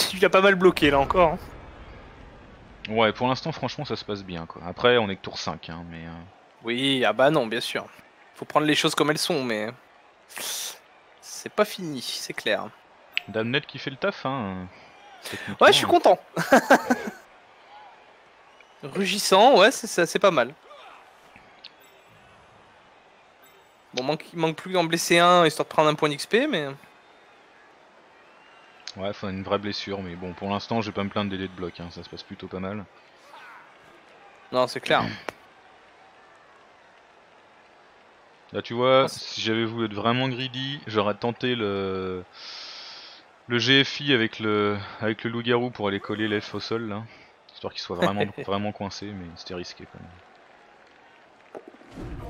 tu l'as pas mal bloqué là encore. Hein. Ouais, pour l'instant franchement ça se passe bien quoi. Après on est que tour cinq, hein, mais... Euh... Oui, ah bah non, bien sûr. Faut prendre les choses comme elles sont, mais... C'est pas fini, c'est clair. Damnette qui fait le taf, hein. Ouais, je suis content. Rugissant, ouais, c'est pas mal. Bon, manque, il manque plus d'en blesser un, histoire de prendre un point d'X P, mais... Ouais, faut une vraie blessure, mais bon, pour l'instant, je vais pas me plaindre des dés de bloc, hein, ça se passe plutôt pas mal. Non, c'est clair. Là, tu vois, si j'avais voulu être vraiment greedy, j'aurais tenté le... Le G F I avec le avec le loup-garou pour aller coller l'elfe au sol là, histoire qu'il soit vraiment vraiment coincé, mais c'était risqué quand même.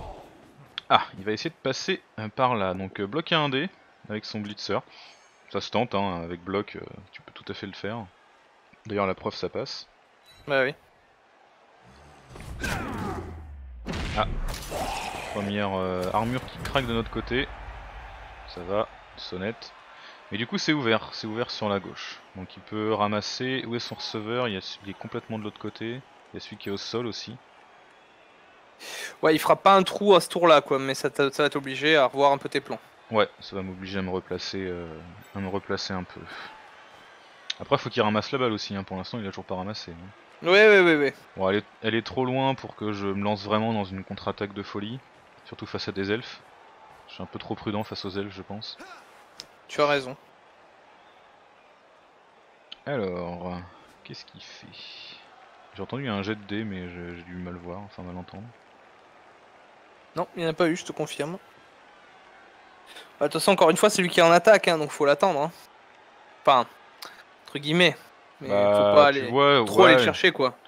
Ah, il va essayer de passer par là, donc euh, bloc à un dé avec son blitzer, ça se tente hein, avec bloc euh, tu peux tout à fait le faire. D'ailleurs la preuve ça passe. Bah oui. Ah, première euh, armure qui craque de notre côté, ça va, sonnette. Et du coup c'est ouvert, c'est ouvert sur la gauche. Donc il peut ramasser, où est son receveur, il, a, il est complètement de l'autre côté. Il y a celui qui est au sol aussi. Ouais, il fera pas un trou à ce tour là quoi, mais ça, ça va t'obliger à revoir un peu tes plans. Ouais, ça va m'obliger à me replacer euh, à me replacer un peu. Après faut qu'il ramasse la balle aussi, hein. Pour l'instant il a toujours pas ramassé. Hein. Ouais ouais ouais ouais. Bon, elle est, elle est trop loin pour que je me lance vraiment dans une contre-attaque de folie. Surtout face à des elfes. Je suis un peu trop prudent face aux elfes je pense. Tu as raison. Alors, qu'est-ce qu'il fait? J'ai entendu un jet de dés, mais j'ai dû mal voir, enfin mal entendre. Non, il n'y en a pas eu, je te confirme. Bah, de toute façon, encore une fois, c'est lui qui est en attaque, hein, donc faut l'attendre. Hein. Enfin, entre guillemets. Mais bah, faut pas aller vois, trop ouais, aller le chercher, quoi.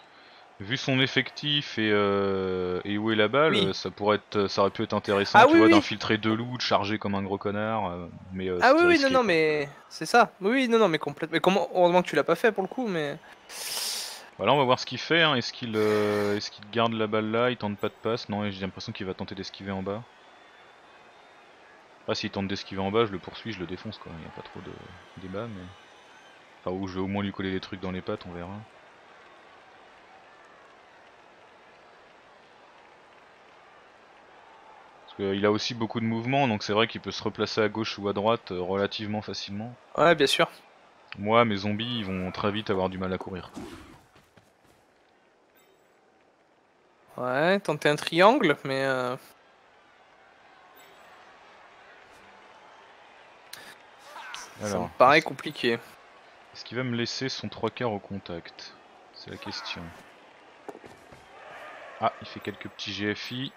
Vu son effectif et, euh, et où est la balle, oui. ça pourrait être, ça aurait pu être intéressant, ah, tu oui, vois, oui. d'infiltrer deux loups, de charger comme un gros connard. Euh, mais euh, ah oui, risqué, non, non, quoi. mais c'est ça. Oui, non, non, mais complètement. Mais comment heureusement que tu l'as pas fait pour le coup, mais. Voilà, on va voir ce qu'il fait. Hein. Est-ce qu'il, euh, est-ce qu'il garde la balle là? Il tente pas de passe? Non, j'ai l'impression qu'il va tenter d'esquiver en bas. Après, s'il tente d'esquiver en bas, je le poursuis, je le défonce quoi. Il n'y a pas trop de débat, mais. Enfin, ou je vais au moins lui coller des trucs dans les pattes, on verra. Il a aussi beaucoup de mouvements, donc c'est vrai qu'il peut se replacer à gauche ou à droite relativement facilement. Ouais, bien sûr. Moi, mes zombies, ils vont très vite avoir du mal à courir. Ouais, tenter un triangle, mais... Euh... Alors, ça me paraît compliqué. Est-ce qu'il va me laisser son trois quarts au contact? C'est la question. Ah, il fait quelques petits G F I.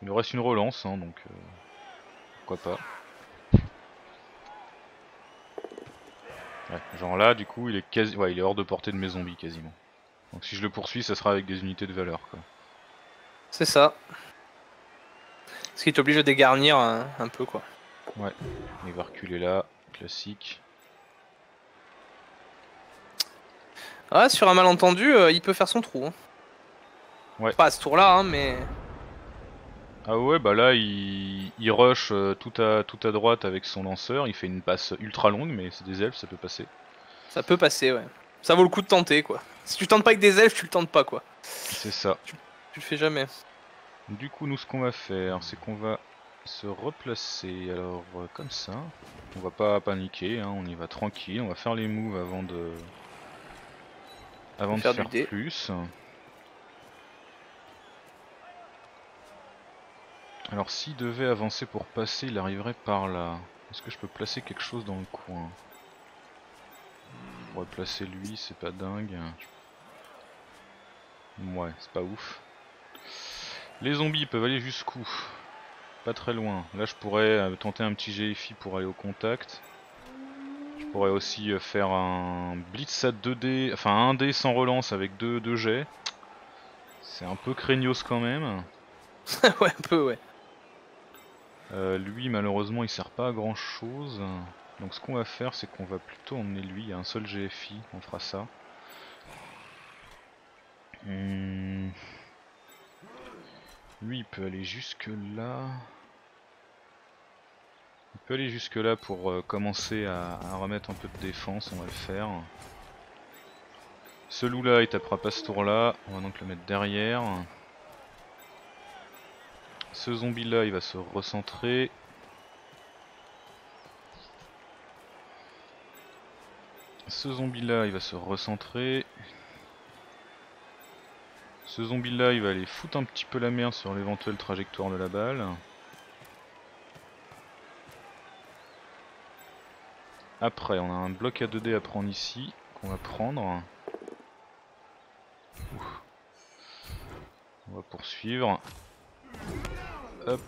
Il nous reste une relance, hein, donc euh, pourquoi pas. Ouais, genre là, du coup, il est quasi, ouais, il est hors de portée de mes zombies quasiment. Donc si je le poursuis, ça sera avec des unités de valeur, quoi. C'est ça. Ce qui t'oblige à dégarnir un, un peu, quoi. Ouais. Il va reculer là, classique. Ah, sur un malentendu, euh, il peut faire son trou. Hein. Ouais. Pas à ce tour-là, hein, mais. Ah ouais, bah là il, il rush euh, tout, à, tout à droite avec son lanceur, il fait une passe ultra longue, mais c'est des elfes, ça peut passer. Ça peut passer, ouais. Ça vaut le coup de tenter, quoi. Si tu tentes pas avec des elfes, tu le tentes pas, quoi. C'est ça. Tu, tu le fais jamais. Du coup, nous, ce qu'on va faire, c'est qu'on va se replacer. Alors, euh, comme ça, on va pas paniquer, hein, on y va tranquille. On va faire les moves avant de, avant de faire, faire plus. Alors, s'il devait avancer pour passer, il arriverait par là. Est-ce que je peux placer quelque chose dans le coin? Je pourrais placer lui, c'est pas dingue. Ouais, c'est pas ouf. Les zombies peuvent aller jusqu'où? Pas très loin. Là je pourrais euh, tenter un petit G F I pour aller au contact. Je pourrais aussi euh, faire un blitz à deux dés, enfin un dé sans relance avec deux jets. C'est un peu craignos quand même. Ouais, un peu, ouais. Euh, lui malheureusement il sert pas à grand chose. Donc ce qu'on va faire, c'est qu'on va plutôt emmener lui à un seul G F I. On fera ça. Hum... Lui il peut aller jusque là. Il peut aller jusque là pour euh, commencer à, à remettre un peu de défense, on va le faire. Ce loup là il tapera pas ce tour là, on va donc le mettre derrière. Ce zombie là il va se recentrer. Ce zombie là il va se recentrer. Ce zombie là il va aller foutre un petit peu la merde sur l'éventuelle trajectoire de la balle. Après on a un bloc à deux dés à prendre ici, qu'on va prendre. Ouf. On va poursuivre. Hop.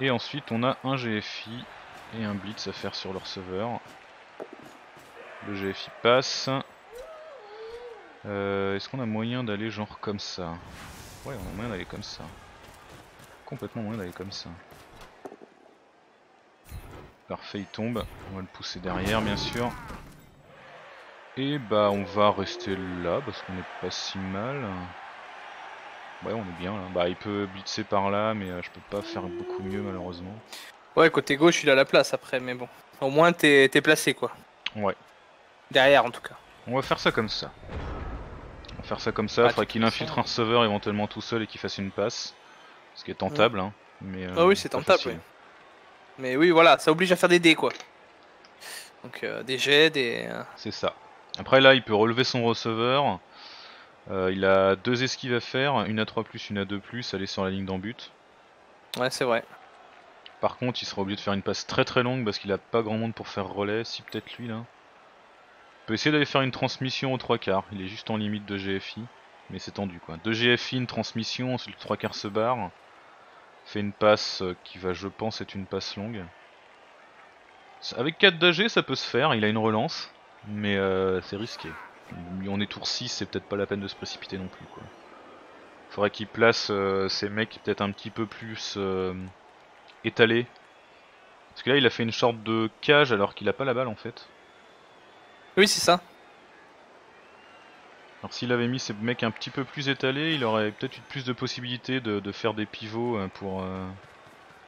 Et ensuite on a un G F I et un blitz à faire sur le receveur. Le G F I passe. Euh, Est-ce qu'on a moyen d'aller genre comme ça? Ouais, on a moyen d'aller comme ça. Complètement moyen d'aller comme ça. Parfait, il tombe. On va le pousser derrière, bien sûr. Et bah, on va rester là parce qu'on n'est pas si mal. Ouais, on est bien là. Bah, il peut blitzer par là, mais euh, je peux pas faire beaucoup mieux malheureusement. Ouais, côté gauche, il a la place après, mais bon. Au moins, t'es t'es placé quoi. Ouais. Derrière en tout cas. On va faire ça comme ça. On va faire ça comme ça, ah, il faudrait qu'il infiltre un receveur éventuellement tout seul et qu'il fasse une passe. Ce qui est tentable, ouais. Hein. Mais, euh, ah oui, c'est tentable, oui. Mais oui, voilà, ça oblige à faire des dés, quoi. Donc euh, des jets, des... C'est ça. Après là, il peut relever son receveur. Euh, il a deux esquives à faire, une à trois plus, une à deux plus, aller sur la ligne d'en-but. Ouais, c'est vrai. Par contre, il sera obligé de faire une passe très très longue parce qu'il a pas grand monde pour faire relais, si peut-être lui, là. On peut essayer d'aller faire une transmission aux trois quarts, il est juste en limite de G F I, mais c'est tendu quoi. Deux G F I, une transmission, ensuite le trois quarts se barre, fait une passe qui va, je pense, être une passe longue. Avec quatre d'A G ça peut se faire, il a une relance, mais euh, c'est risqué. On est tour six, c'est peut-être pas la peine de se précipiter non plus quoi. Faudrait qu'il place euh, ces mecs peut-être un petit peu plus euh, étalés. Parce que là il a fait une sorte de cage alors qu'il a pas la balle en fait. Oui, c'est ça. Alors s'il avait mis ces mecs un petit peu plus étalés, il aurait peut-être eu plus de possibilités de, de faire des pivots pour... Euh,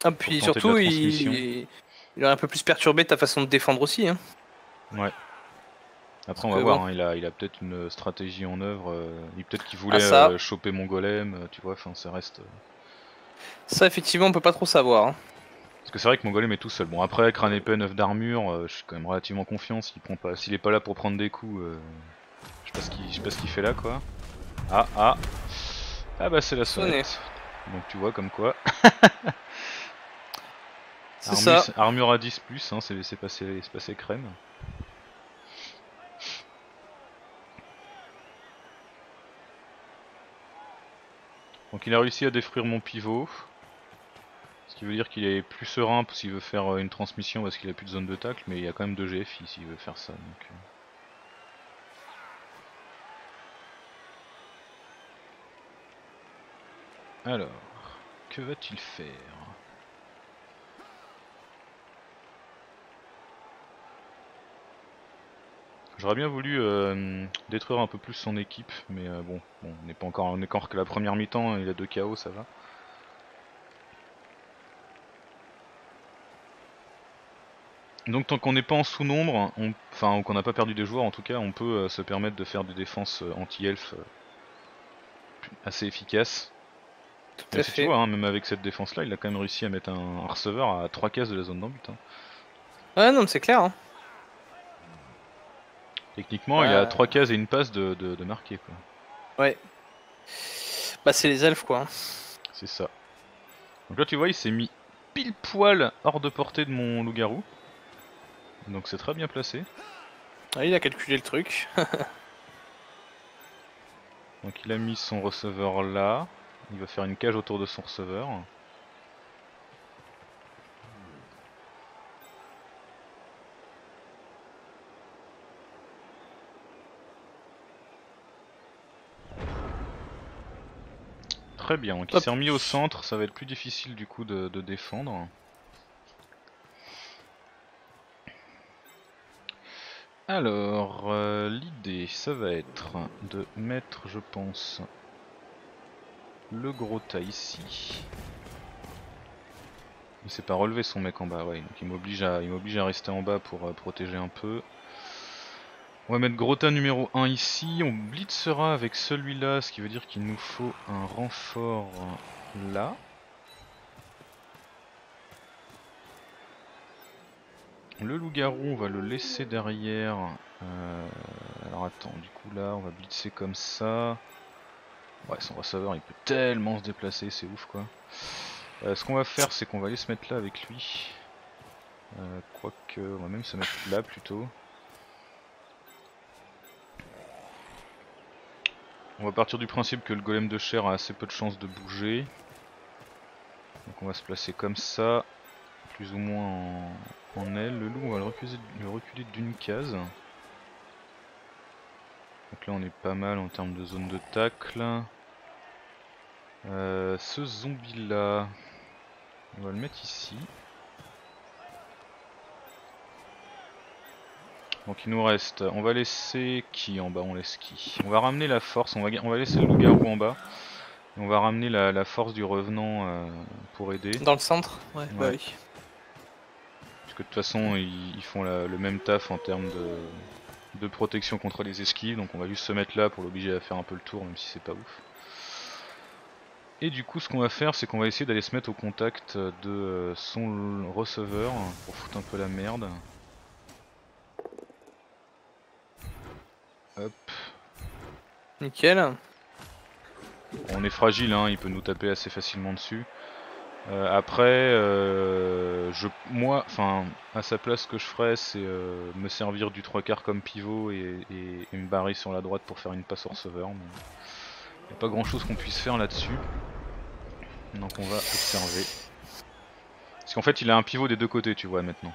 ah, puis pour surtout, il, il aurait un peu plus perturbé ta façon de défendre aussi. Hein. Ouais. Après, on va voir, bon. Hein, il a, il a peut-être une stratégie en œuvre. Euh, peut-être qu'il voulait ah, euh, choper mon golem, tu vois, enfin, ça reste... Euh... Ça, effectivement, on peut pas trop savoir. Hein. Parce que c'est vrai que mon golem est tout seul. Bon, après, crâne épais, neuf d'armure, euh, je suis quand même relativement confiant. S'il prend pas, s'il est pas là pour prendre des coups, euh, je sais pas ce qu'il qu fait là quoi. Ah ah Ah bah c'est la sonnette. Donc tu vois comme quoi. Armure, ça. Armure à dix plus, hein, c'est passé, passé crème. Donc il a réussi à détruire mon pivot. Ce qui veut dire qu'il est plus serein s'il veut faire une transmission parce qu'il a plus de zone de tacle, mais il y a quand même deux G F I s'il veut faire ça. Donc... Alors, que va-t-il faire? J'aurais bien voulu euh, détruire un peu plus son équipe, mais euh, bon, bon, on n'est pas encore on est encore que la première mi-temps, il a deux K O, ça va. Donc tant qu'on n'est pas en sous-nombre, enfin ou qu'on n'a pas perdu des joueurs en tout cas, on peut euh, se permettre de faire des défenses euh, anti-elfes euh, assez efficaces. Tout à fait. Tu vois, hein, même avec cette défense là, il a quand même réussi à mettre un receveur à trois cases de la zone d'en but. Hein. Ouais, non, c'est clair. Hein. Techniquement, ouais. Il a trois cases et une passe de, de, de marquer. Quoi. Ouais. Bah, c'est les elfes quoi. C'est ça. Donc là, tu vois, il s'est mis pile poil hors de portée de mon loup-garou. Donc c'est très bien placé. Ah, il a calculé le truc. Donc il a mis son receveur là. Il va faire une cage autour de son receveur. Très bien, donc il s'est remis au centre, ça va être plus difficile du coup de, de défendre. Alors, euh, l'idée, ça va être de mettre, je pense, le gros tas ici. Il s'est pas relevé son mec en bas, ouais, donc il m'oblige à, il m'oblige à rester en bas pour euh, protéger un peu. On va mettre gros tas numéro un ici, on blitzera avec celui-là, ce qui veut dire qu'il nous faut un renfort là. Le loup-garou, on va le laisser derrière. Euh, alors attends, du coup là, on va blitzer comme ça. Ouais, son receveur, il peut tellement se déplacer, c'est ouf quoi. Euh, ce qu'on va faire, c'est qu'on va aller se mettre là avec lui. Euh, Quoique, on va même se mettre là plutôt. On va partir du principe que le golem de chair a assez peu de chances de bouger. Donc on va se placer comme ça. Plus ou moins en, en aile. Le loup, on va le reculer, le reculer d'une case. Donc là on est pas mal en termes de zone de tacle. Euh, ce zombie là, on va le mettre ici. Donc il nous reste, on va laisser qui en bas, on laisse qui? On va ramener la force, on va, on va laisser le loup-garou en bas. Et on va ramener la, la force du revenant euh, pour aider. Dans le centre? Ouais, ouais. Bah oui. Que de toute façon ils, ils font la, le même taf en termes de, de protection contre les esquives, donc on va juste se mettre là pour l'obliger à faire un peu le tour, même si c'est pas ouf. Et du coup ce qu'on va faire, c'est qu'on va essayer d'aller se mettre au contact de son receveur pour foutre un peu la merde. Hop. Nickel. On est fragile hein, il peut nous taper assez facilement dessus. Euh, après, euh, je, moi, enfin, à sa place, ce que je ferais, c'est euh, me servir du trois quarts comme pivot et, et, et me barrer sur la droite pour faire une passe au receveur. Il n'y a pas grand chose qu'on puisse faire là-dessus. Donc on va observer. Parce qu'en fait, il a un pivot des deux côtés, tu vois, maintenant.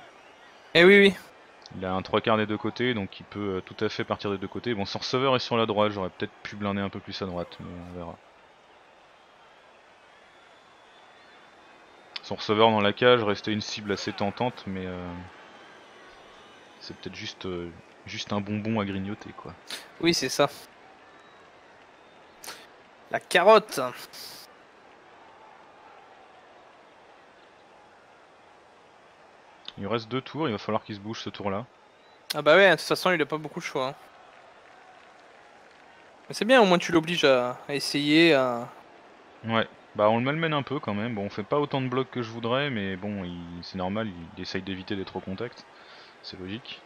Eh oui, oui. Il a un trois quarts des deux côtés, donc il peut euh, tout à fait partir des deux côtés. Bon, son receveur est sur la droite, j'aurais peut-être pu blinder un peu plus à droite, mais on verra. Son receveur dans la cage restait une cible assez tentante, mais euh, c'est peut-être juste, euh, juste un bonbon à grignoter quoi. Oui c'est ça. La carotte. Il lui reste deux tours, il va falloir qu'il se bouge ce tour là. Ah bah ouais, de toute façon il a pas beaucoup de choix. Hein. Mais c'est bien, au moins tu l'obliges à, à essayer à... Ouais. Bah on le malmène un peu quand même, bon on fait pas autant de blocs que je voudrais mais bon c'est normal, il, il essaye d'éviter d'être au contact, c'est logique.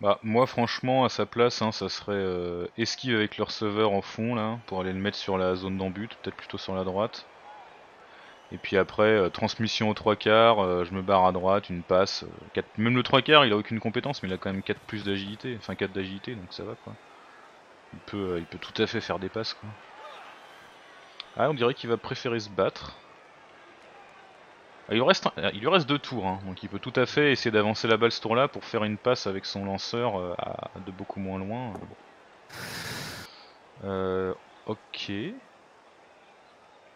Bah moi franchement à sa place hein, ça serait euh, esquive avec le receveur en fond là, pour aller le mettre sur la zone d'en but, peut-être plutôt sur la droite. Et puis après, euh, transmission aux trois quarts, euh, je me barre à droite, une passe, euh, quatre... même le trois quarts il a aucune compétence mais il a quand même quatre plus d'agilité, enfin quatre d'agilité donc ça va quoi. Il peut, euh, il peut tout à fait faire des passes quoi. Ah on dirait qu'il va préférer se battre. Ah, il, lui reste un... il lui reste deux tours hein, donc il peut tout à fait essayer d'avancer la balle ce tour là pour faire une passe avec son lanceur euh, à... de beaucoup moins loin. Euh, bon. euh, ok.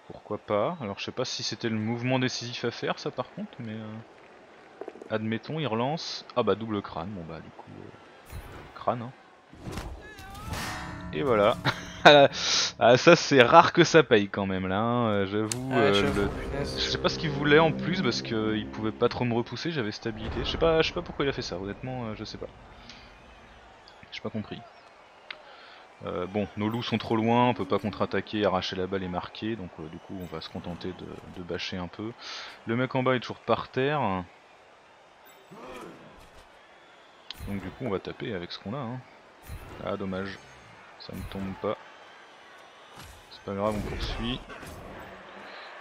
Pourquoi pas, alors je sais pas si c'était le mouvement décisif à faire ça par contre, mais euh... admettons il relance, ah bah double crâne, bon bah du coup, euh... crâne hein. Et voilà, ah ça c'est rare que ça paye quand même là, hein. J'avoue, ah, euh, le... je sais pas ce qu'il voulait en plus parce qu'il pouvait pas trop me repousser, j'avais stabilité, je sais pas, je sais pas pourquoi il a fait ça, honnêtement euh, je sais pas. J'ai pas compris. Euh, bon, nos loups sont trop loin, on peut pas contre-attaquer, arracher la balle et marquer, donc euh, du coup on va se contenter de, de bâcher un peu. Le mec en bas est toujours par terre. Donc du coup on va taper avec ce qu'on a. Hein. Ah dommage, ça ne tombe pas. C'est pas grave, on poursuit.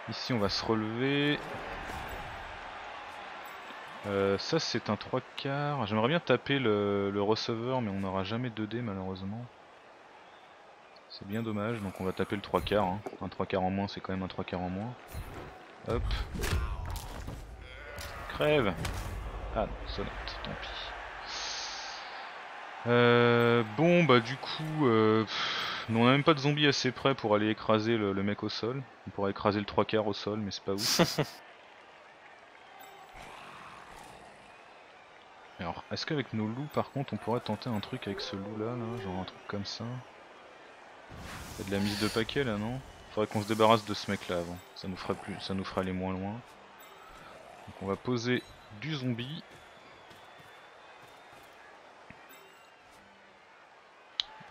Ici on va se relever. Euh, ça c'est un trois quarts. J'aimerais bien taper le, le receveur, mais on n'aura jamais deux dés malheureusement. C'est bien dommage, donc on va taper le trois quarts. Hein. Un trois quarts en moins, c'est quand même un trois quarts en moins. Hop. Crève. Ah non, sonnette, tant pis. Euh, bon, bah du coup, euh, pff, on n'a même pas de zombies assez près pour aller écraser le, le mec au sol. On pourrait écraser le trois quarts au sol, mais c'est pas ouf. Alors, est-ce qu'avec nos loups, par contre, on pourrait tenter un truc avec ce loup-là, là, genre un truc comme ça? Y'a de la mise de paquet là, non? Faudrait qu'on se débarrasse de ce mec là avant, ça nous ferait plus, ça nous ferait aller moins loin. Donc on va poser du zombie.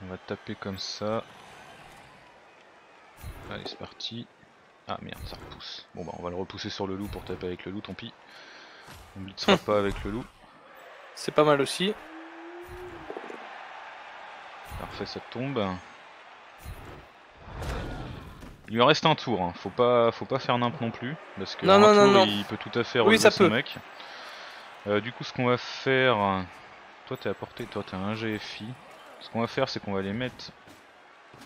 On va taper comme ça. Allez c'est parti. Ah merde ça repousse. Bon bah on va le repousser sur le loup pour taper avec le loup, tant pis. On ne blitzera pas avec le loup. C'est pas mal aussi. Parfait, ça tombe. Il lui reste un tour, hein. faut pas faut pas faire nimp non plus, parce que non, un non, tour, non, il non. peut tout à fait relever oui, ça son peut. mec. Euh, du coup ce qu'on va faire, toi t'es à portée, toi t'es un G F I, ce qu'on va faire c'est qu'on va aller mettre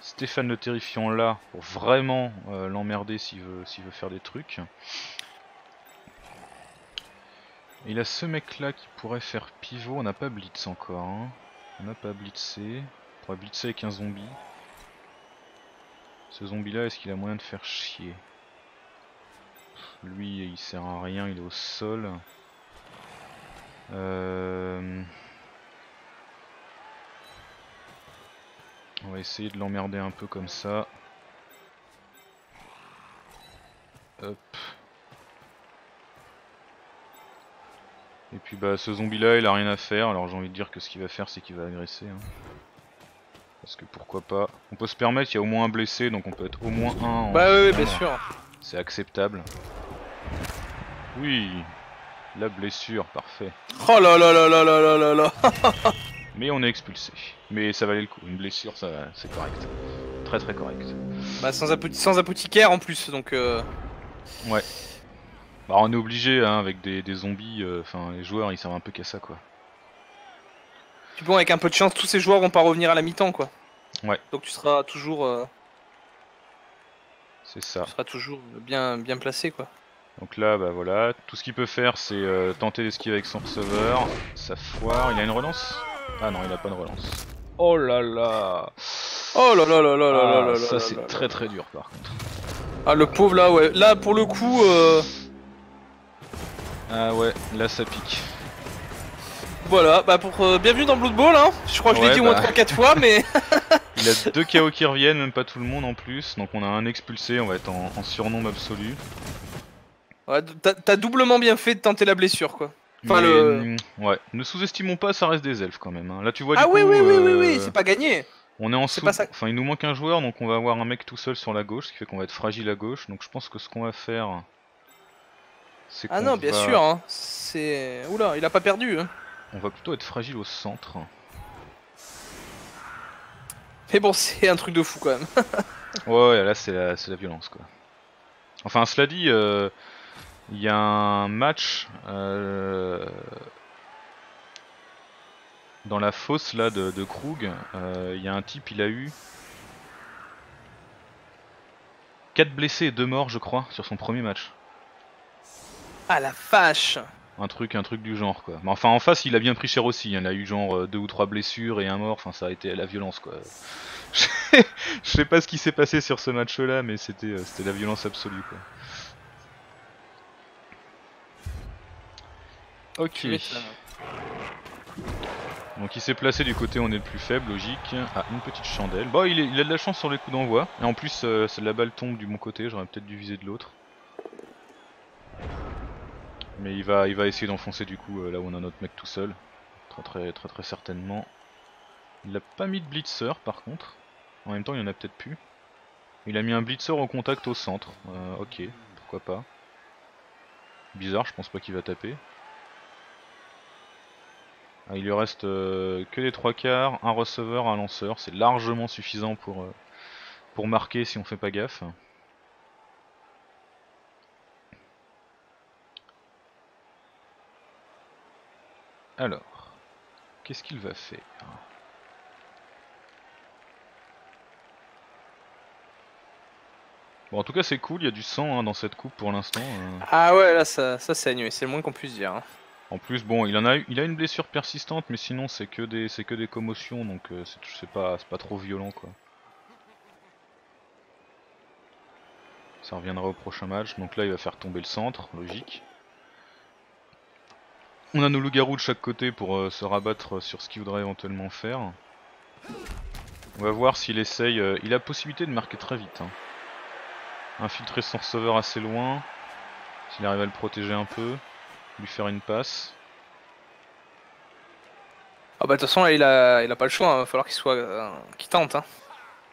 Stéphane le Terrifiant là, pour vraiment euh, l'emmerder s'il veut, s'il veut faire des trucs. Et il a ce mec là qui pourrait faire pivot, on n'a pas blitz encore, hein. on n'a pas blitzé, on pourrait blitzer avec un zombie. Ce zombie là, est-ce qu'il a moyen de faire chier? Lui il sert à rien, il est au sol. Euh... On va essayer de l'emmerder un peu comme ça. Hop. Et puis bah ce zombie là il a rien à faire, alors j'ai envie de dire que ce qu'il va faire c'est qu'il va agresser. Hein. Parce que pourquoi pas, on peut se permettre, il y a au moins un blessé, donc on peut être au moins un en... Bah oui, bien sûr. C'est acceptable. Oui, la blessure, parfait. Oh là là là là là là là là. Mais on est expulsé. Mais ça valait le coup, une blessure, ça, c'est correct. Très très correct. Bah sans, apo sans apothicaire en plus, donc... Euh... Ouais. Bah on est obligé, hein, avec des, des zombies, enfin euh, les joueurs ils servent un peu qu'à ça quoi. Puis bon, avec un peu de chance, tous ces joueurs vont pas revenir à la mi-temps quoi. Ouais. Donc tu seras toujours... Euh... C'est ça. Tu seras toujours bien, bien placé quoi. Donc là, bah voilà, tout ce qu'il peut faire c'est euh, tenter d'esquiver avec son receveur. Ça foire, il a une relance? Ah non, il a pas de relance. Oh là là. Oh là là là là là ah, là là. Ça c'est très très dur par contre. Ah le pauvre là, ouais. Là pour le coup... Euh... Ah ouais, là ça pique. Voilà, bah pour euh, bienvenue dans Blood Bowl, hein. Je crois que je ouais, l'ai dit bah... au moins trois quatre fois, mais... Il a deux K O qui reviennent, même pas tout le monde en plus, donc on a un expulsé, on va être en, en surnombre absolu. Ouais, t'as doublement bien fait de tenter la blessure, quoi. Enfin, mais, le... Ouais, ne sous-estimons pas, ça reste des elfes quand même. Hein. Là tu vois du ah, coup... Ah oui, oui, euh... oui, oui, oui, c'est pas gagné. On est en sous... Pas ça... Enfin, il nous manque un joueur, donc on va avoir un mec tout seul sur la gauche, ce qui fait qu'on va être fragile à gauche, donc je pense que ce qu'on va faire... c'est Ah non, bien va... sûr, hein. C'est... Oula, il a pas perdu, hein. On va plutôt être fragile au centre. Mais bon, c'est un truc de fou quand même. ouais, ouais, là c'est la, la violence quoi. Enfin, cela dit, il euh, y a un match euh, dans la fosse là de, de Krug. Il euh, y a un type, il a eu quatre blessés et deux morts, je crois, sur son premier match. Ah la vache! Un truc, un truc du genre quoi. Mais enfin en face il a bien pris cher aussi, il a eu genre deux ou trois blessures et un mort, enfin ça a été la violence quoi. Je sais pas ce qui s'est passé sur ce match là mais c'était la violence absolue quoi. Ok. Donc il s'est placé du côté on est le plus faible, logique. Ah une petite chandelle. Bon il, est, il a de la chance sur les coups d'envoi. Et en plus euh, la balle tombe du bon côté, j'aurais peut-être dû viser de l'autre. Mais il va, il va essayer d'enfoncer du coup euh, là où on a notre mec tout seul. Très très très très certainement. Il n'a pas mis de blitzer par contre. En même temps il n'y en a peut-être plus. Il a mis un blitzer au contact au centre. Euh, ok, pourquoi pas. Bizarre, je pense pas qu'il va taper. Ah, il lui reste euh, que des trois quarts, un receveur, un lanceur. C'est largement suffisant pour, euh, pour marquer si on fait pas gaffe. Alors, qu'est-ce qu'il va faire? Bon, en tout cas c'est cool, il y a du sang hein, dans cette coupe pour l'instant. Euh... Ah ouais, là ça, ça saigne, c'est le moins qu'on puisse dire. Hein. En plus, bon, il en a, il a une blessure persistante, mais sinon c'est que des, c'est que des commotions, donc euh, c'est pas, pas trop violent quoi. Ça reviendra au prochain match, donc là il va faire tomber le centre, logique. On a nos loups-garous de chaque côté pour euh, se rabattre sur ce qu'il voudrait éventuellement faire. On va voir s'il essaye, euh, il a possibilité de marquer très vite. Hein. Infiltrer son receveur assez loin, s'il arrive à le protéger un peu, lui faire une passe. Ah bah de toute façon là il a, il a pas le choix, hein. Il va falloir qu'il soit euh, qu'il tente. Hein.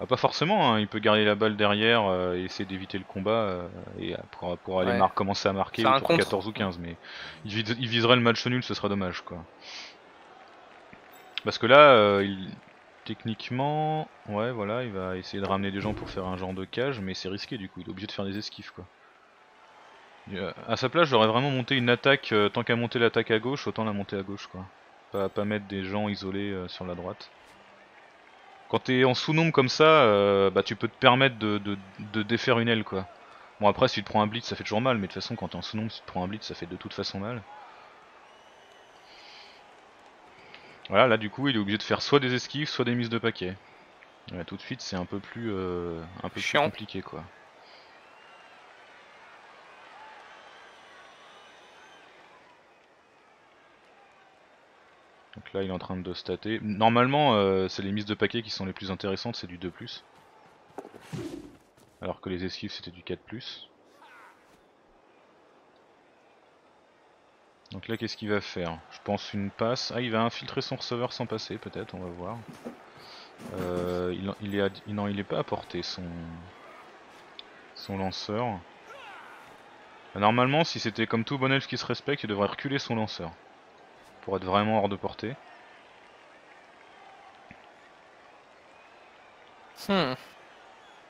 Ah pas forcément, hein. Il peut garder la balle derrière euh, et essayer d'éviter le combat euh, et pour, pour aller ouais. mar commencer à marquer autour de quatorze ou quinze, mais il, vis il viserait le match nul, ce serait dommage quoi. Parce que là, euh, il... techniquement, ouais voilà, il va essayer de ramener des gens pour faire un genre de cage, mais c'est risqué du coup, il est obligé de faire des esquives quoi. Euh, à sa place, j'aurais vraiment monté une attaque, euh, tant qu'à monter l'attaque à gauche, autant la monter à gauche quoi. Pas, pas mettre des gens isolés euh, sur la droite. Quand t'es en sous-nombre comme ça, euh, bah tu peux te permettre de, de, de défaire une aile quoi. Bon après si tu te prends un blitz ça fait toujours mal, mais de toute façon quand t'es en sous-nombre si tu te prends un blitz ça fait de toute façon mal. Voilà, là du coup il est obligé de faire soit des esquives, soit des mises de paquet. Ouais, tout de suite c'est un peu plus, euh, un peu plus compliqué quoi. Donc là il est en train de stater. Normalement euh, c'est les mises de paquet qui sont les plus intéressantes, c'est du deux plus. Alors que les esquives c'était du quatre plus. Donc là qu'est-ce qu'il va faire? Je pense une passe. Ah il va infiltrer son receveur sans passer peut-être, on va voir. Euh, il, il est à, non il n'est pas à portée son, son lanceur. Normalement si c'était comme tout bon elfe qui se respecte, il devrait reculer son lanceur. Pour être vraiment hors de portée. Hmm.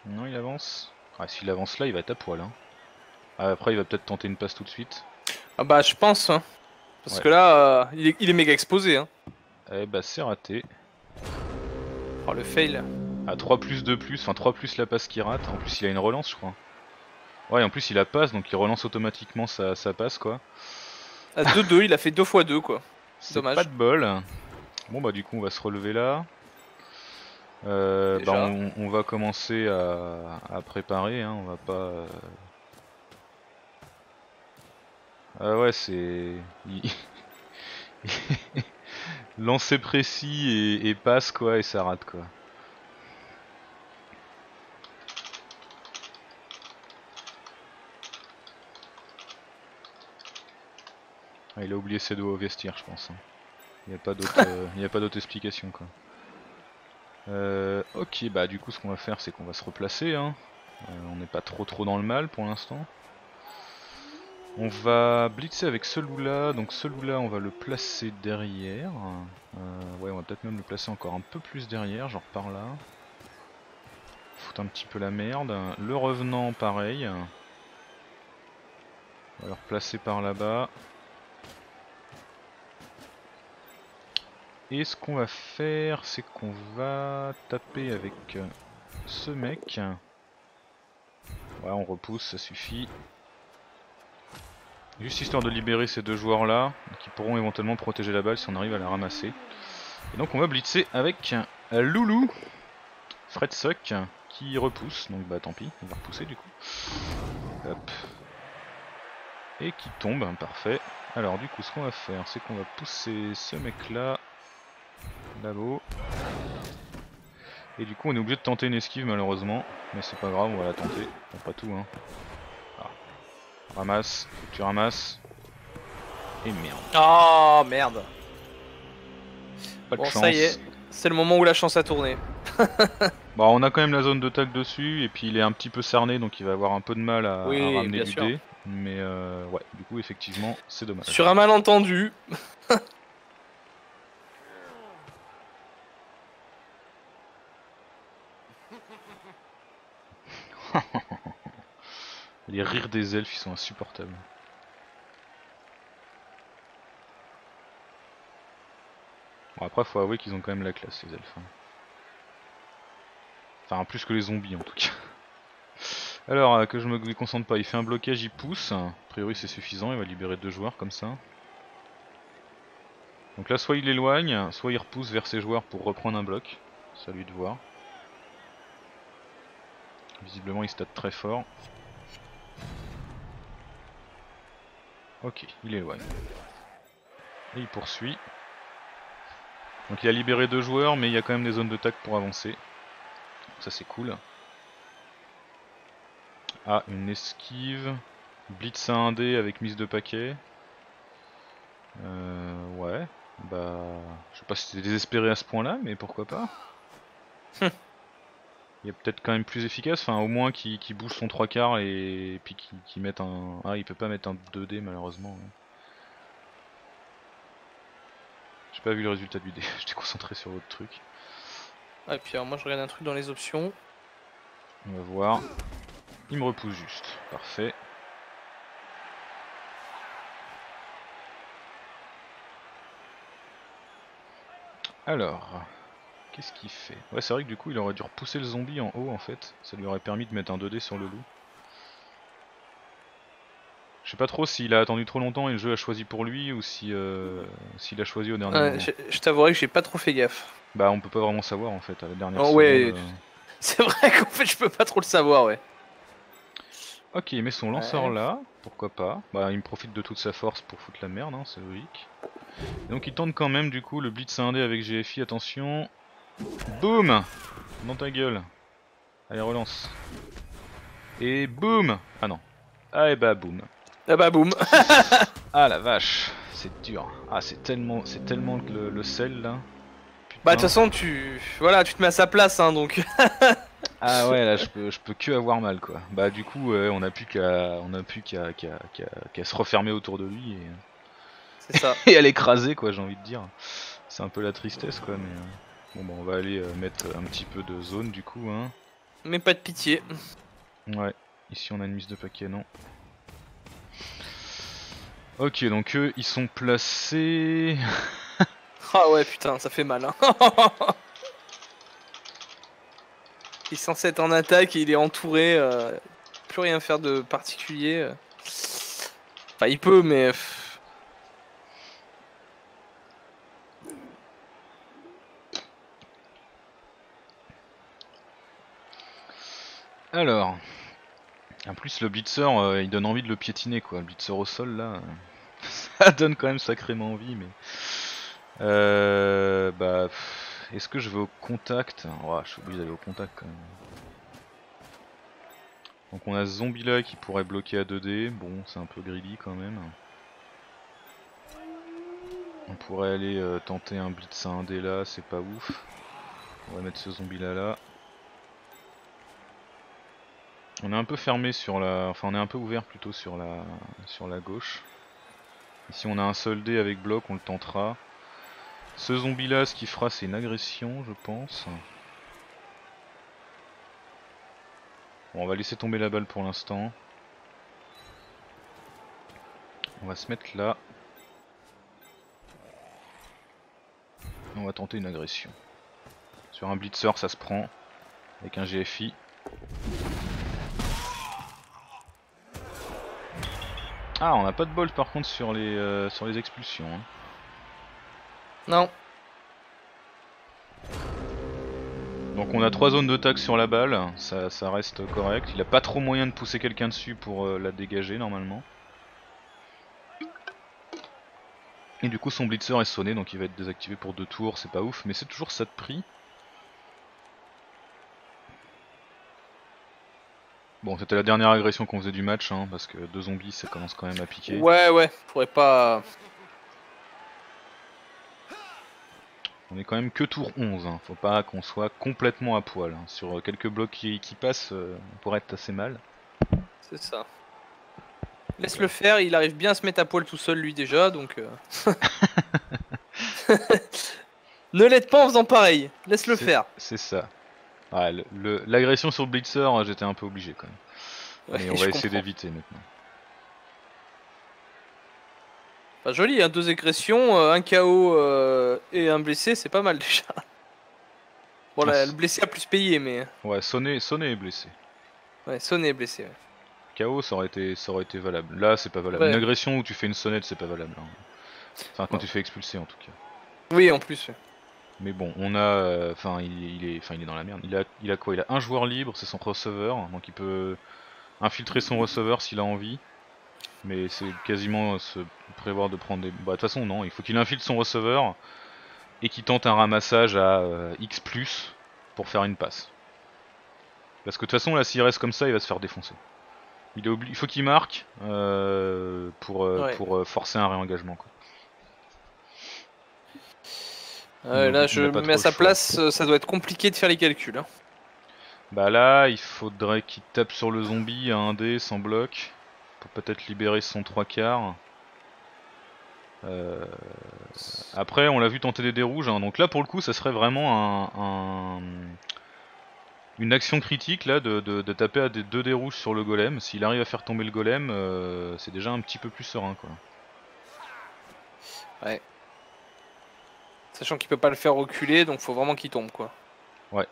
Non il avance. Ah s'il avance là il va être à poil hein. Ah, après il va peut-être tenter une passe tout de suite. Ah bah je pense hein. Parce ouais. que là euh, il, est, il est méga exposé hein. Eh bah c'est raté. Oh le fail. Ah trois plus deux plus, enfin trois plus la passe qui rate. En plus il a une relance je crois. Ouais en plus il a passe donc il relance automatiquement sa, sa passe quoi. À deux deux il a fait deux fois deux quoi. C'est dommage. Pas de bol. Bon bah du coup on va se relever là. Euh, bah, on, on va commencer à, à préparer hein, on va pas... Euh... Ah ouais c'est... Lancer précis et, et passe quoi et ça rate quoi. Ah, il a oublié ses doigts au vestiaire je pense. Il n'y a pas d'autre euh, explication quoi. Euh, ok bah du coup ce qu'on va faire c'est qu'on va se replacer hein. Euh, on n'est pas trop trop dans le mal pour l'instant. On va blitzer avec ce loup là, donc ce loup là on va le placer derrière. Euh, ouais on va peut-être même le placer encore un peu plus derrière, genre par là. Foutre un petit peu la merde. Le revenant pareil. On va le replacer par là-bas. Et ce qu'on va faire, c'est qu'on va taper avec ce mec. Ouais, on repousse, ça suffit. Juste histoire de libérer ces deux joueurs là, qui pourront éventuellement protéger la balle si on arrive à la ramasser. Et donc on va blitzer avec Loulou, Fredsock, qui repousse, donc bah tant pis, on va repousser du coup. Hop. Et qui tombe, parfait. Alors du coup ce qu'on va faire, c'est qu'on va pousser ce mec là. Là-bas. Et du coup on est obligé de tenter une esquive malheureusement, mais c'est pas grave, on va la tenter. Bon, pas tout hein. Ah. Ramasse, tu ramasses. Et merde. Oh merde. Pas de bon, chance. Ça y est, C'est le moment où la chance a tourné. Bon, on a quand même la zone de tag dessus, et puis il est un petit peu cerné, donc il va avoir un peu de mal à, oui, à ramener du dé. Mais euh, ouais, du coup, effectivement, c'est dommage. Sur un malentendu. Les rires des elfes, ils sont insupportables. Bon, après, faut avouer qu'ils ont quand même la classe, les elfes. Hein. Enfin, plus que les zombies en tout cas. Alors, euh, que je me déconcentre pas, il fait un blocage, il pousse. A priori, c'est suffisant, il va libérer deux joueurs comme ça. Donc là, soit il l'éloigne, soit il repousse vers ses joueurs pour reprendre un bloc. C'est à lui de voir. Visiblement, il se tape très fort. Ok, il éloigne. Et il poursuit. Donc il a libéré deux joueurs, mais il y a quand même des zones de tac pour avancer. Donc ça c'est cool. Ah, une esquive. Blitz à un dé avec mise de paquet. Euh, ouais. Bah, je sais pas si c'était désespéré à ce point-là, mais pourquoi pas. Il est peut-être quand même plus efficace, enfin au moins qui qui bouge son trois quarts et, et puis qui qui mette un... Ah, il peut pas mettre un deux dés malheureusement. J'ai pas vu le résultat du dé, j'étais concentré sur votre truc. Ah, et puis alors moi je regarde un truc dans les options. On va voir. Il me repousse juste, parfait. Alors... Qu'est-ce qu'il fait? Ouais, c'est vrai que du coup il aurait dû repousser le zombie en haut en fait. Ça lui aurait permis de mettre un deux dés sur le loup. Je sais pas trop s'il a attendu trop longtemps et le jeu a choisi pour lui ou si euh, s'il a choisi au dernier ouais, moment. Je, je t'avouerai que j'ai pas trop fait gaffe. Bah on peut pas vraiment savoir en fait à la dernière oh, seconde, ouais, euh... c'est vrai qu'en fait je peux pas trop le savoir ouais. Ok, il met son lanceur ouais. Là, pourquoi pas. Bah il me profite de toute sa force pour foutre la merde, hein, c'est logique. Et donc il tente quand même du coup le blitz à un dé avec G F I, attention. Boum! Dans ta gueule. Allez, relance. Et boum! Ah non. Ah et bah boum. Ah bah boum. Ah la vache, c'est dur. Ah c'est tellement c'est tellement le, le sel là. Putain. Bah de toute façon tu voilà, tu te mets à sa place hein donc. Ah ouais, là je peux je peux que avoir mal quoi. Bah du coup, euh, on a plus qu'à on a plus qu'à qu'à qu'à qu'à se refermer autour de lui et c'est ça. Et à l'écraser quoi, j'ai envie de dire. C'est un peu la tristesse quoi mais euh... Bon bah on va aller euh, mettre un petit peu de zone du coup hein. Mais pas de pitié. Ouais, ici on a une mise de paquet non. Ok donc eux ils sont placés. Ah ouais putain ça fait mal hein. Il est censé être en attaque et il est entouré, euh, plus rien faire de particulier. Enfin il peut mais... Alors, en plus le blitzer euh, il donne envie de le piétiner quoi, le blitzer au sol là, euh, ça donne quand même sacrément envie mais... Euh, bah, est-ce que je vais au contact? Oh, je suis obligé d'aller au contact quand même. Donc on a ce zombie là qui pourrait bloquer à deux dés, bon c'est un peu greedy quand même. On pourrait aller euh, tenter un blitz à un dé là, c'est pas ouf. On va mettre ce zombie là là. On est un peu fermé sur la... Enfin on est un peu ouvert plutôt sur la sur la gauche. Ici on a un seul dé avec bloc, on le tentera. Ce zombie là ce qu'il fera c'est une agression je pense. Bon on va laisser tomber la balle pour l'instant. On va se mettre là. Et on va tenter une agression. Sur un blitzer ça se prend. Avec un G F I. Ah, on n'a pas de bol par contre sur les euh, sur les expulsions. Hein. Non. Donc on a trois zones de tac sur la balle, ça, ça reste correct. Il n'a pas trop moyen de pousser quelqu'un dessus pour euh, la dégager normalement. Et du coup son blitzer est sonné, donc il va être désactivé pour deux tours, c'est pas ouf, mais c'est toujours ça de prix. Bon, c'était la dernière agression qu'on faisait du match, hein, parce que deux zombies, ça commence quand même à piquer. Ouais, ouais, pourrait pas... On est quand même que tour onze, hein. Faut pas qu'on soit complètement à poil. Hein. Sur quelques blocs qui, qui passent, euh, on pourrait être assez mal. C'est ça. Laisse-le faire, il arrive bien à se mettre à poil tout seul lui déjà, donc... Euh... ne l'aide pas en faisant pareil, laisse-le faire. C'est ça. Ouais, l'agression sur le blitzer, j'étais un peu obligé quand même. Mais ouais, on va essayer d'éviter maintenant. Bah, joli, hein, deux agressions, euh, un K O euh, et un blessé, c'est pas mal déjà. Bon, là, ah, le blessé a plus payé, mais... Ouais, sonné et blessé. Ouais, sonné et blessé, ouais. K O, ça aurait été, ça aurait été valable. Là, c'est pas valable. Ouais. Une agression où tu fais une sonnette, c'est pas valable. Hein. Enfin, quand ouais. tu fais expulser, en tout cas. Oui, en plus. Ouais. Mais bon, on a... Enfin, euh, il, il est enfin il est dans la merde. Il a, il a quoi? Il a un joueur libre, c'est son receveur. Donc, il peut infiltrer son receveur s'il a envie. Mais c'est quasiment se prévoir de prendre des... Bah, de toute façon, non. Il faut qu'il infiltre son receveur et qu'il tente un ramassage à euh, X plus pour faire une passe. Parce que de toute façon, là, s'il reste comme ça, il va se faire défoncer. Il, est obli il faut qu'il marque euh, pour, euh, ouais. pour euh, forcer un réengagement. Quoi. Euh, là, je me mets à sa place, euh, ça doit être compliqué de faire les calculs. Hein. Bah là, il faudrait qu'il tape sur le zombie à un dé sans bloc pour peut-être libérer son trois quarts. Euh... Après, on l'a vu tenter des dés rouges, hein. Donc là, pour le coup, ça serait vraiment un... un... Une action critique là de, de, de taper à des deux dés rouges sur le golem. S'il arrive à faire tomber le golem, euh, c'est déjà un petit peu plus serein quoi. Ouais. Sachant qu'il peut pas le faire reculer, donc faut vraiment qu'il tombe quoi. Ouais.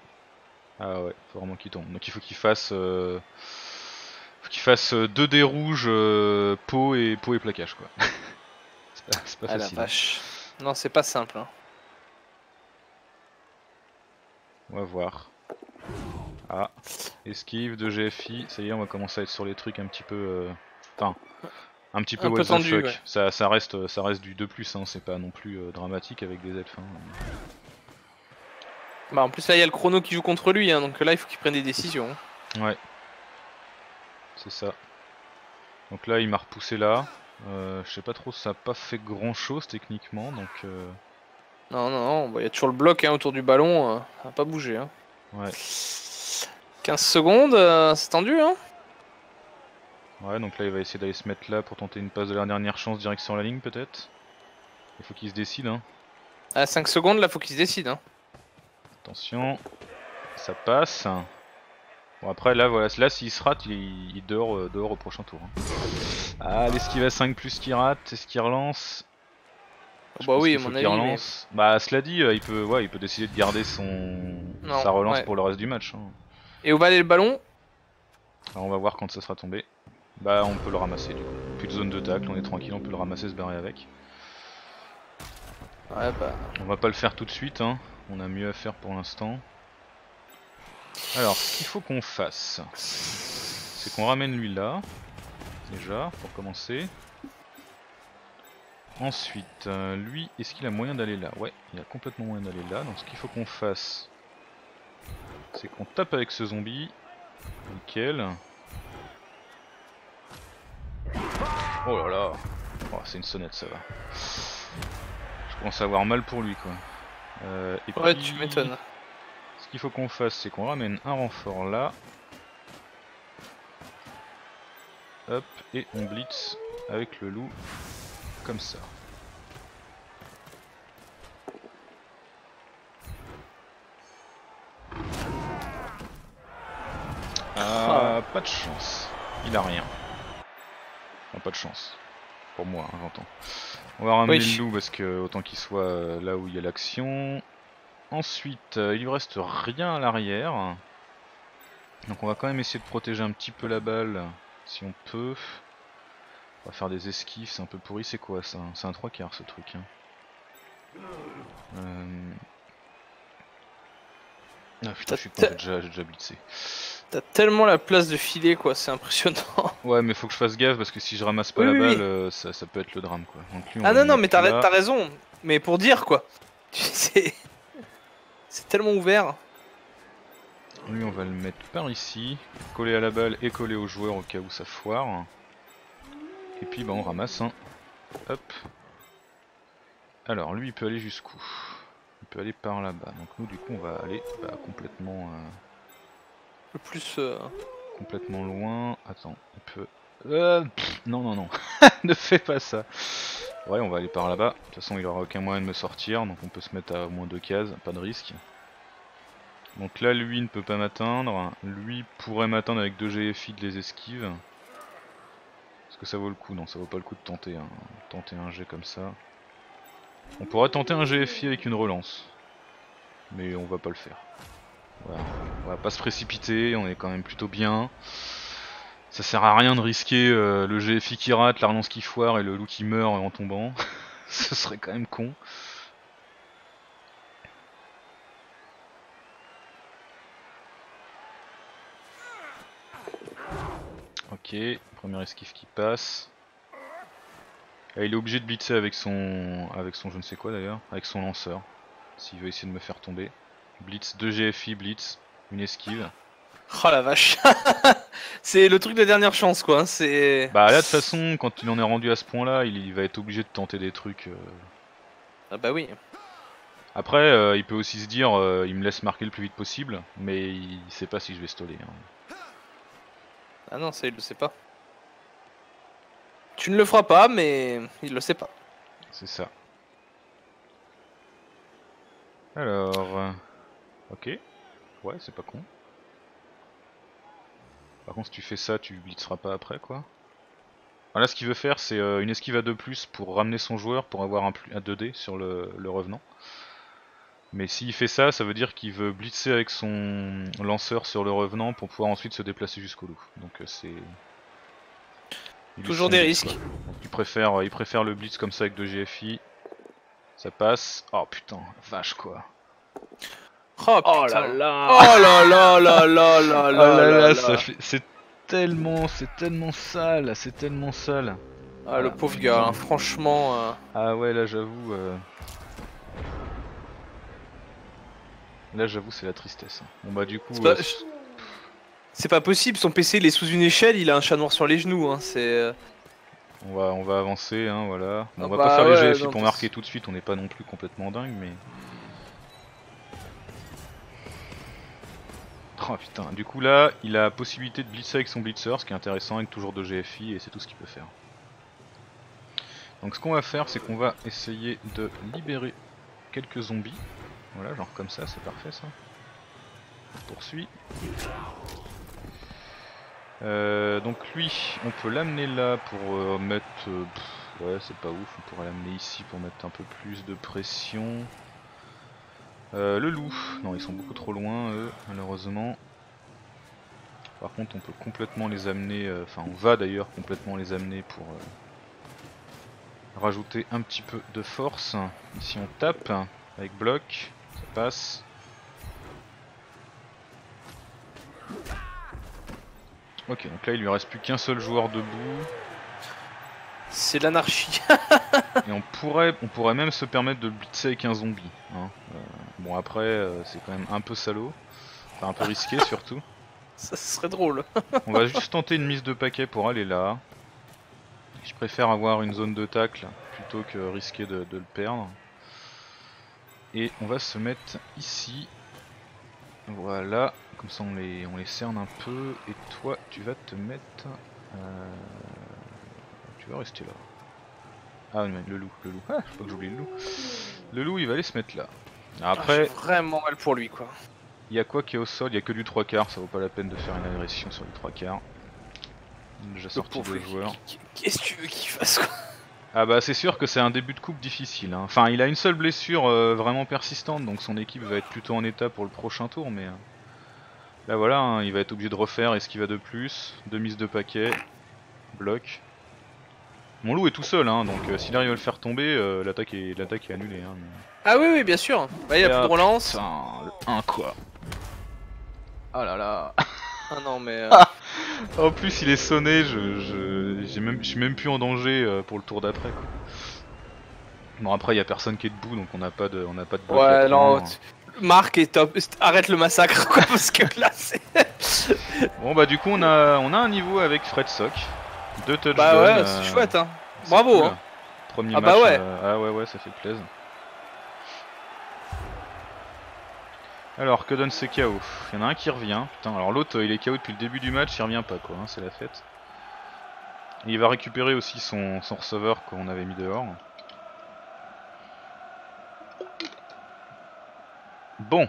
Ah ouais, faut vraiment qu'il tombe. Donc il faut qu'il fasse euh, faut qu'il fasse deux dés rouges euh, peau et peau et plaquage quoi. c'est pas, c'est pas ah facile. La vache. Hein. Non c'est pas simple. Hein. On va voir. Ah, esquive de G F I, ça y est, on va commencer à être sur les trucs un petit peu... Euh... Enfin, un petit peu what the fuck. Ouais. Ça, ça, reste, ça reste du deux plus, hein. C'est pas non plus euh, dramatique avec des elfes. Hein. Bah en plus là il y a le chrono qui joue contre lui, hein, donc là il faut qu'il prenne des décisions. Hein. Ouais, c'est ça. Donc là il m'a repoussé là, euh, je sais pas trop, ça a pas fait grand chose techniquement, donc... Euh... Non, non, non, il bah, y a toujours le bloc hein, autour du ballon, euh, ça a pas bougé. Hein. Ouais. quinze secondes, euh, c'est tendu hein. Ouais, donc là il va essayer d'aller se mettre là pour tenter une passe de la dernière chance direction la ligne peut-être. Il faut qu'il se décide hein. À cinq secondes là faut qu'il se décide hein. Attention, ça passe. Bon après là voilà, là s'il se rate il, il dehors, euh, dehors au prochain tour. Hein. Ah l'esquive à cinq plus qui rate, c'est ce qui relance. Je bah oui, mon avis. Mais... Bah cela dit, euh, il peut, ouais, il peut décider de garder son non, sa relance ouais. pour le reste du match. Hein. Et où va aller le ballon? Alors on va voir quand ça sera tombé. Bah on peut le ramasser du coup. Plus de zone de tacle, on est tranquille, on peut le ramasser, se barrer avec. Ouais bah. On va pas le faire tout de suite, hein. On a mieux à faire pour l'instant. Alors ce qu'il faut qu'on fasse, c'est qu'on ramène lui là, déjà pour commencer. Ensuite, euh, lui, est-ce qu'il a moyen d'aller là? Ouais, il a complètement moyen d'aller là. Donc ce qu'il faut qu'on fasse, c'est qu'on tape avec ce zombie. Nickel. Oh là là, oh, c'est une sonnette, ça va. Je commence à avoir mal pour lui, quoi. Euh, et ouais, puis, tu m'étonnes. Ce qu'il faut qu'on fasse, c'est qu'on ramène un renfort là. Hop, et on blitz avec le loup. Comme ça. Ah, pas de chance. Il a rien. Enfin, pas de chance. Pour moi, hein, j'entends. On va ramener oui. le loup parce que autant qu'il soit là où il y a l'action. Ensuite, il lui reste rien à l'arrière. Donc on va quand même essayer de protéger un petit peu la balle si on peut. On va faire des esquives, c'est un peu pourri, c'est quoi ça? C'est un trois quarts ce truc. Hein. Euh... Ah putain, je suis con, j'ai déjà, déjà blitzé. T'as tellement la place de filer quoi, c'est impressionnant. Ouais mais faut que je fasse gaffe parce que si je ramasse pas oui, la oui, balle, oui. Euh, ça, ça peut être le drame quoi. Donc, lui, ah non non mais t'as raison, mais pour dire quoi. C'est tellement ouvert. Lui on va le mettre par ici, coller à la balle et coller au joueur au cas où ça foire. Et puis bah on ramasse hein. Hop. Alors lui il peut aller jusqu'où? Il peut aller par là-bas. Donc nous du coup on va aller bah, complètement... Euh... Le plus... Euh... Complètement loin. Attends, on peut... Euh, pff, non, non, non. Ne fais pas ça. Ouais, on va aller par là-bas. De toute façon, il aura aucun moyen de me sortir. Donc on peut se mettre à au moins deux cases. Pas de risque. Donc là, lui ne peut pas m'atteindre. Lui pourrait m'atteindre avec deux G F I de les esquives. Est-ce que ça vaut le coup? Non, ça vaut pas le coup de tenter, hein. Tenter un G comme ça. On pourrait tenter un G F I avec une relance. Mais on va pas le faire. Voilà. On va pas se précipiter. On est quand même plutôt bien. Ça sert à rien de risquer euh, le G F I qui rate, la relance qui foire et le loup qui meurt en tombant. Ce serait quand même con. Ok, première esquive qui passe. Et il est obligé de blitzer avec son... avec son je ne sais quoi d'ailleurs, avec son lanceur. S'il veut essayer de me faire tomber. Blitz, deux G F I, blitz, une esquive. Oh la vache. C'est le truc de la dernière chance quoi, c'est... Bah là de toute façon, quand il en est rendu à ce point là, il, il va être obligé de tenter des trucs... Euh... Ah bah oui. Après, euh, il peut aussi se dire, euh, il me laisse marquer le plus vite possible, mais il sait pas si je vais stoller. Hein. Ah non, ça il le sait pas. Tu ne le feras pas, mais il le sait pas. C'est ça. Alors... Euh... Ok. Ouais, c'est pas con. Par contre si tu fais ça tu blitzeras pas après quoi. Alors là ce qu'il veut faire c'est euh, une esquive à deux plus pour ramener son joueur pour avoir un, un deux dés sur le, le revenant. Mais s'il fait ça, ça veut dire qu'il veut blitzer avec son lanceur sur le revenant pour pouvoir ensuite se déplacer jusqu'au loup. Donc euh, c'est... Toujours des risques. Donc, il, préfère, euh, il préfère le blitz comme ça avec deux G F I. Ça passe. Oh putain, vache quoi. Oh, oh là là. Oh là là là là là là là là. C'est tellement, c'est tellement sale, c'est tellement sale. Ah le pauvre gars, hein, franchement. Euh... Ah ouais là j'avoue. Euh... Là j'avoue c'est la tristesse. Hein. Bon bah du coup. C'est pas... Euh... pas possible, son P C il est sous une échelle, il a un chat noir sur les genoux. Hein, c'est. On va, on va avancer, hein, voilà. Bon, ah, on va bah, pas faire ouais, les G F I pour marquer tout de suite, on n'est pas non plus complètement dingue mais. Oh putain, du coup là, il a possibilité de blitzer avec son blitzer, ce qui est intéressant, avec toujours deux G F I, et c'est tout ce qu'il peut faire. Donc ce qu'on va faire, c'est qu'on va essayer de libérer quelques zombies. Voilà, genre comme ça, c'est parfait ça. On poursuit. Euh, donc lui, on peut l'amener là pour euh, mettre... Euh, pff, ouais, c'est pas ouf, on pourrait l'amener ici pour mettre un peu plus de pression. Euh, le loup, non ils sont beaucoup trop loin eux, malheureusement. Par contre on peut complètement les amener, enfin euh, on va d'ailleurs complètement les amener pour euh, rajouter un petit peu de force. Ici on tape, avec bloc, ça passe. Ok donc là il lui reste plus qu'un seul joueur debout. C'est l'anarchie. Et on pourrait, on pourrait même se permettre de le blitzer avec un zombie. Hein. Euh, bon après, euh, c'est quand même un peu salaud. Enfin un peu risqué surtout. Ça serait drôle. On va juste tenter une mise de paquet pour aller là. Je préfère avoir une zone de tacle plutôt que risquer de, de le perdre. Et on va se mettre ici. Voilà, comme ça on les, on les cerne un peu. Et toi tu vas te mettre... Euh... Tu vas rester là. Ah mais le loup, le loup. Ah, faut pas que j'oublie le loup. Le loup il va aller se mettre là. Après... Ah, vraiment mal pour lui quoi. Il y a quoi qui est au sol? Il y a que du trois quarts, ça vaut pas la peine de faire une agression sur du trois quarts. J'ai sorti deux joueurs. Qu'est-ce que tu veux qu'il fasse quoi? Ah bah c'est sûr que c'est un début de coupe difficile. Hein. Enfin il a une seule blessure euh, vraiment persistante donc son équipe va être plutôt en état pour le prochain tour mais... Euh... Là voilà, hein, il va être obligé de refaire esquive à deux plus, deux mises de paquet, bloc. Mon loup est tout seul, hein, donc euh, s'il arrive à le faire tomber, euh, l'attaque est, l'attaque est annulée. Hein, mais... Ah oui, oui, bien sûr. Bah, il a plus de relance. Putain, le un quoi. Ah là là. Ah non, mais. Euh... Ah en plus, il est sonné, je, je, j'ai même, je suis même plus en danger euh, pour le tour d'après. Bon, après, il n'y a personne qui est debout, donc on n'a pas de, on n'a pas de bloc. Ouais, non. Hein. Marc est top. Arrête le massacre, quoi, parce que là, c'est. Bon, bah, du coup, on a, on a un niveau avec Fredsock. Deux touchdowns. Bah ouais, c'est euh, chouette hein. Bravo cool. Hein. Premier ah match. Bah ouais. Euh, ah ouais ouais, ça fait plaisir. Alors, que donne ce K O? Il y en a un qui revient. Putain, alors l'autre, il est K O depuis le début du match, il revient pas, quoi. Hein, c'est la fête. Et il va récupérer aussi son, son receveur qu'on avait mis dehors. Bon.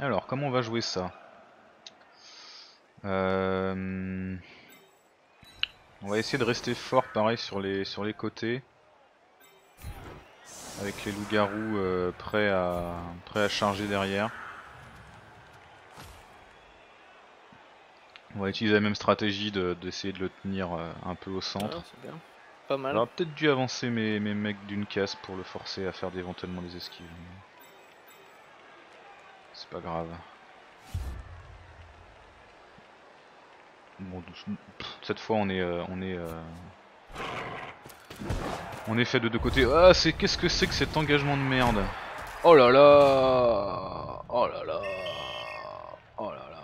Alors, comment on va jouer ça? euh... On va essayer de rester fort, pareil, sur les, sur les côtés. Avec les loups-garous euh, prêts, à, prêts à charger derrière. On va utiliser la même stratégie d'essayer de, de le tenir euh, un peu au centre. Ah, bien. Pas mal. Alors peut-être dû avancer mes, mes mecs d'une casse pour le forcer à faire éventuellement des esquives. C'est pas grave. Bon, cette fois on est... Euh, on est euh... On est fait de deux côtés. Ah, c'est qu'est-ce que c'est que cet engagement de merde? Oh là là! Oh là là! Oh là là!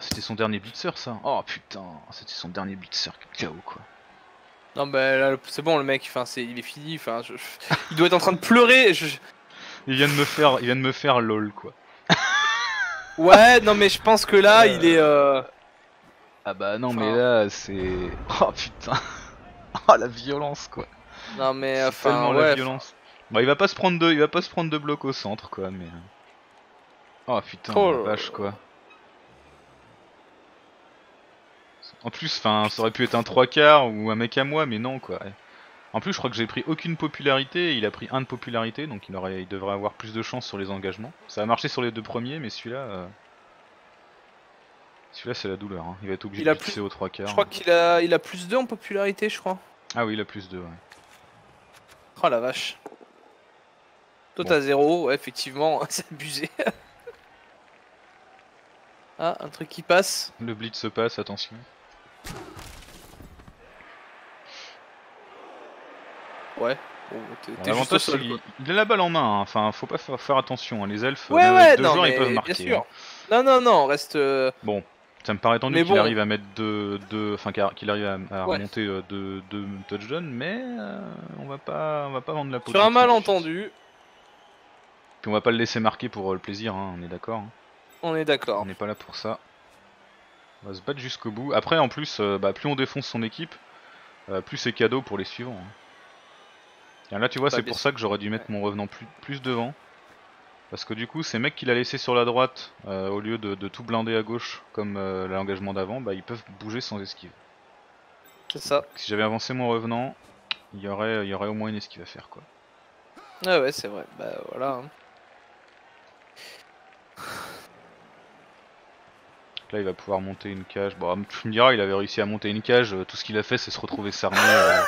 C'était son dernier blitzer, ça? Oh putain! C'était son dernier blitzer K O, quoi. Non, bah là, c'est bon, le mec, enfin, c'est, il est fini. Enfin, je, je, il doit être en train de pleurer. Je... Il vient de me faire, il vient de me faire lol, quoi. Ouais, non, mais je pense que là, euh... il est. Euh... Ah bah non, enfin... mais là, c'est. Oh putain! Oh la violence, quoi. Non mais enfin ouais, la violence. Bon, il va pas se prendre de, il va pas se prendre de bloc au centre, quoi, mais. Oh putain, oh la vache, quoi. En plus, enfin, ça aurait pu être un trois quarts ou un mec à moi, mais non, quoi. En plus, je crois que j'ai pris aucune popularité, et il a pris un de popularité, donc il aurait, il devrait avoir plus de chance sur les engagements. Ça a marché sur les deux premiers, mais celui-là, euh... celui-là c'est la douleur. Hein. Il va être obligé il de pousser plus... au trois quarts. Je crois hein. qu'il a, il a plus deux en popularité, je crois. Ah oui, il a plus deux, ouais. Oh la vache. Tout bon. À zéro, ouais, effectivement, c'est abusé. Ah, un truc qui passe. Le blitz se passe, attention. Ouais. Oh, t'es, t'es juste au sol, quoi. Il a la balle en main, hein. Enfin, faut pas faire, faire attention, hein. Les elfes, ouais, ouais, deux non, joueurs, ils peuvent marquer. Bien sûr. Hein. Non, non, non, reste... Euh... Bon, ça me paraît tendu qu'il bon. arrive à mettre deux... deux enfin, qu'il arrive à, à ouais. remonter deux, deux touchdowns, mais... Euh... On va pas, on va pas vendre la peau. Sur un malentendu. Puis on va pas le laisser marquer pour euh, le plaisir, hein, on est d'accord. Hein. On est d'accord. On n'est pas là pour ça. On va se battre jusqu'au bout. Après, en plus, euh, bah, plus on défonce son équipe, euh, plus c'est cadeau pour les suivants. Hein. Et là, tu vois, c'est pour ça que j'aurais dû mettre ouais. mon revenant plus, plus devant. Parce que du coup, ces mecs qu'il a laissé sur la droite, euh, au lieu de, de tout blinder à gauche, comme euh, l'engagement d'avant, bah, ils peuvent bouger sans esquive. C'est ça. Donc, si j'avais avancé mon revenant... Il y aurait, il y aurait au moins une esquive à faire, quoi. Ah ouais, c'est vrai. Bah voilà. Là, il va pouvoir monter une cage. Bon, tu me diras, il avait réussi à monter une cage. Tout ce qu'il a fait, c'est se retrouver s'armer. euh...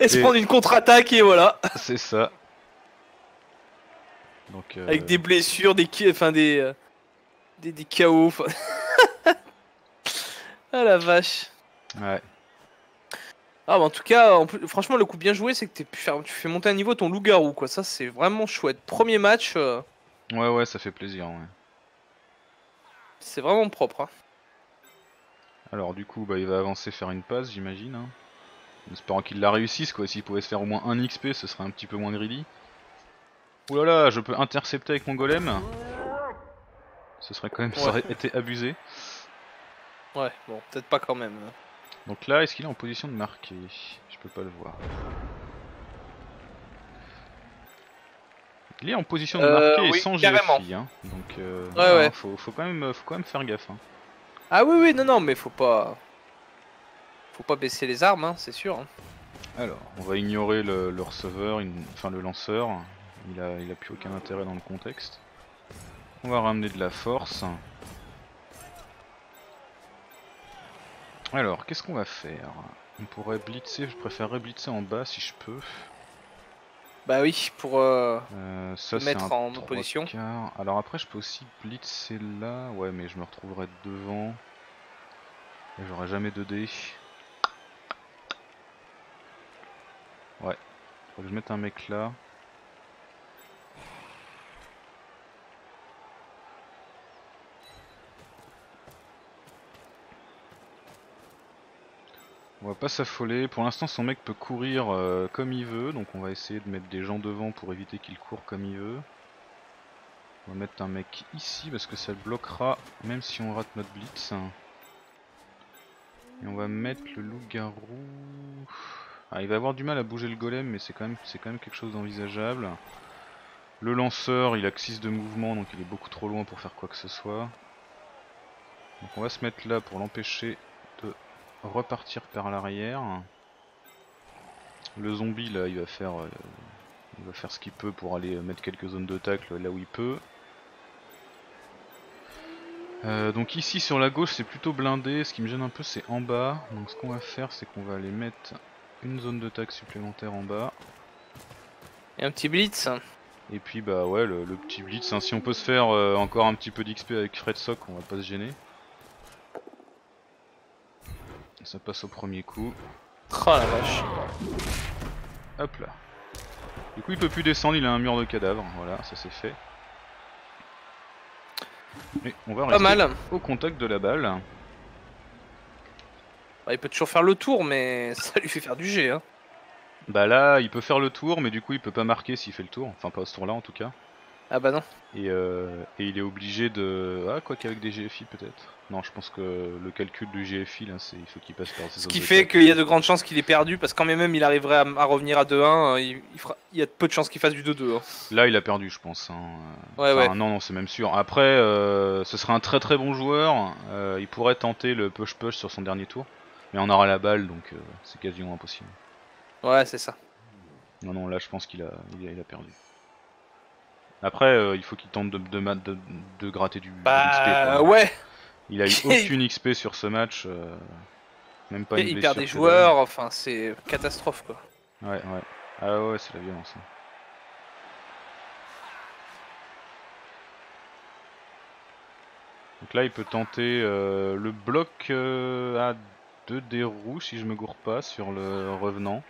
et, et se prendre une contre-attaque, et voilà. C'est ça. Donc, euh... avec des blessures, des... Enfin, des... Euh... Des, des K O. Fin... ah la vache. Ouais. Ah bah en tout cas, en plus, franchement le coup bien joué c'est que t'es pu faire, tu fais monter un niveau ton loup-garou, quoi, ça c'est vraiment chouette. Premier match... Euh... Ouais ouais, ça fait plaisir, ouais. C'est vraiment propre, hein. Alors du coup, bah il va avancer faire une passe, j'imagine, hein. En espérant qu'il la réussisse, quoi, s'il pouvait se faire au moins un X P, ce serait un petit peu moins greedy. Oulala, je peux intercepter avec mon golem. Ce serait quand même... Ouais. Ça aurait été abusé. Ouais, bon, peut-être pas quand même. Hein. Donc là, est-ce qu'il est en position de marquer? Je peux pas le voir. Il est en position de marquer euh, et oui, sans G F I, hein. Donc euh, ouais, non, ouais. Faut, faut, quand même, faut quand même faire gaffe. Hein. Ah oui, oui, non, non, mais faut pas... Faut pas baisser les armes, hein, c'est sûr. Hein. Alors, on va ignorer le, le receveur, une... enfin le lanceur. Il a, il a plus aucun intérêt dans le contexte. On va ramener de la force. Alors, qu'est-ce qu'on va faire? On pourrait blitzer, je préférerais blitzer en bas si je peux. Bah oui, pour euh, euh, ça, mettre en opposition. Alors après, je peux aussi blitzer là, ouais, mais je me retrouverai devant. Et j'aurai jamais de dés. Ouais, faut que je mette un mec là. On va pas s'affoler, pour l'instant son mec peut courir euh, comme il veut, donc on va essayer de mettre des gens devant pour éviter qu'il court comme il veut. On va mettre un mec ici parce que ça le bloquera même si on rate notre blitz. Et on va mettre le loup-garou. Ah, il va avoir du mal à bouger le golem, mais c'est quand même, c'est quand même quelque chose d'envisageable. Le lanceur, il a que six de mouvement, donc il est beaucoup trop loin pour faire quoi que ce soit. Donc on va se mettre là pour l'empêcher de repartir par l'arrière. Le zombie là, il va faire... Euh, il va faire ce qu'il peut pour aller mettre quelques zones de tacle là où il peut. Euh, donc ici sur la gauche c'est plutôt blindé, ce qui me gêne un peu c'est en bas. Donc ce qu'on va faire c'est qu'on va aller mettre une zone de tacle supplémentaire en bas. Et un petit blitz. Et puis bah ouais le, le petit blitz, hein. Si on peut se faire euh, encore un petit peu d'X P avec Fredsock, on va pas se gêner. Ça passe au premier coup. Oh la vache. Hop là. Du coup il peut plus descendre, il a un mur de cadavre, voilà, ça c'est fait. Et on va rester pas mal au contact de la balle. Bah, il peut toujours faire le tour, mais ça lui fait faire du jet. Hein. Bah là, il peut faire le tour, mais du coup il peut pas marquer s'il fait le tour, enfin pas à ce tour-là en tout cas. Ah bah non. Et, euh, et il est obligé de... Ah, quoi qu'avec des G F I peut-être. Non, je pense que le calcul du G F I, là, c'est il faut qu'il passe par ces zones. Ce qui fait qu'il y a de grandes chances qu'il ait perdu, parce quand même il arriverait à, à revenir à deux un, il, il, fera... il y a peu de chances qu'il fasse du deux deux. Hein. Là, il a perdu, je pense. Hein. Ouais, enfin, ouais. Non, non, c'est même sûr. Après, euh, ce serait un très très bon joueur, euh, il pourrait tenter le push-push sur son dernier tour, mais on aura la balle, donc euh, c'est quasiment impossible. Ouais, c'est ça. Non, non, là, je pense qu'il a, il a, il a perdu. Après, euh, il faut qu'il tente de, de, de, de gratter du bah, X P. Bah ouais. Il a eu aucune X P sur ce match, euh, même pas une blessure. Il perd des joueurs, enfin c'est catastrophe quoi. Ouais, ouais. Ah ouais, c'est la violence. Hein. Donc là, il peut tenter euh, le bloc euh, à deux dés rouges, si je me gourre pas, sur le revenant.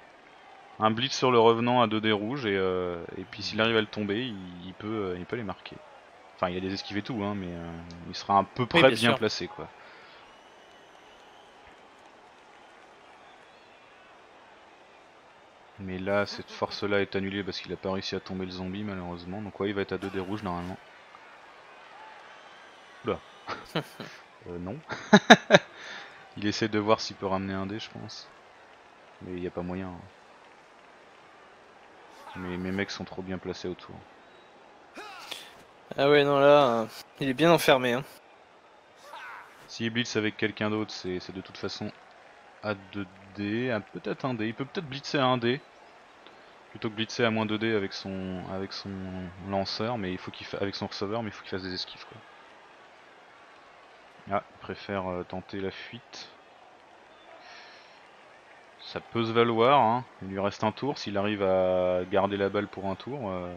Un blitz sur le revenant à deux dés rouges et, euh, et puis s'il arrive à le tomber, il, il, peut, euh, il peut les marquer. Enfin, il a des esquives et tout, hein, mais euh, il sera à peu près oui, bien, bien placé, quoi. Mais là, cette force-là est annulée parce qu'il a pas réussi à tomber le zombie, malheureusement. Donc ouais, il va être à deux dés rouges, normalement. Oula. euh, non. Il essaie de voir s'il peut ramener un dé, je pense. Mais il n'y a pas moyen, hein. Mais mes mecs sont trop bien placés autour. Ah ouais non là, euh, il est bien enfermé. Hein. S'il blitz avec quelqu'un d'autre, c'est de toute façon à deux dés, à peut-être un dé. Il peut peut-être blitzer à un dé, plutôt que blitzer à moins deux dés avec son avec son lanceur, mais il faut qu'il fa... avec son receveur, mais il faut qu'il fasse des esquives quoi. Ah, il préfère euh, tenter la fuite. Ça peut se valoir, hein. Il lui reste un tour, s'il arrive à garder la balle pour un tour. Euh...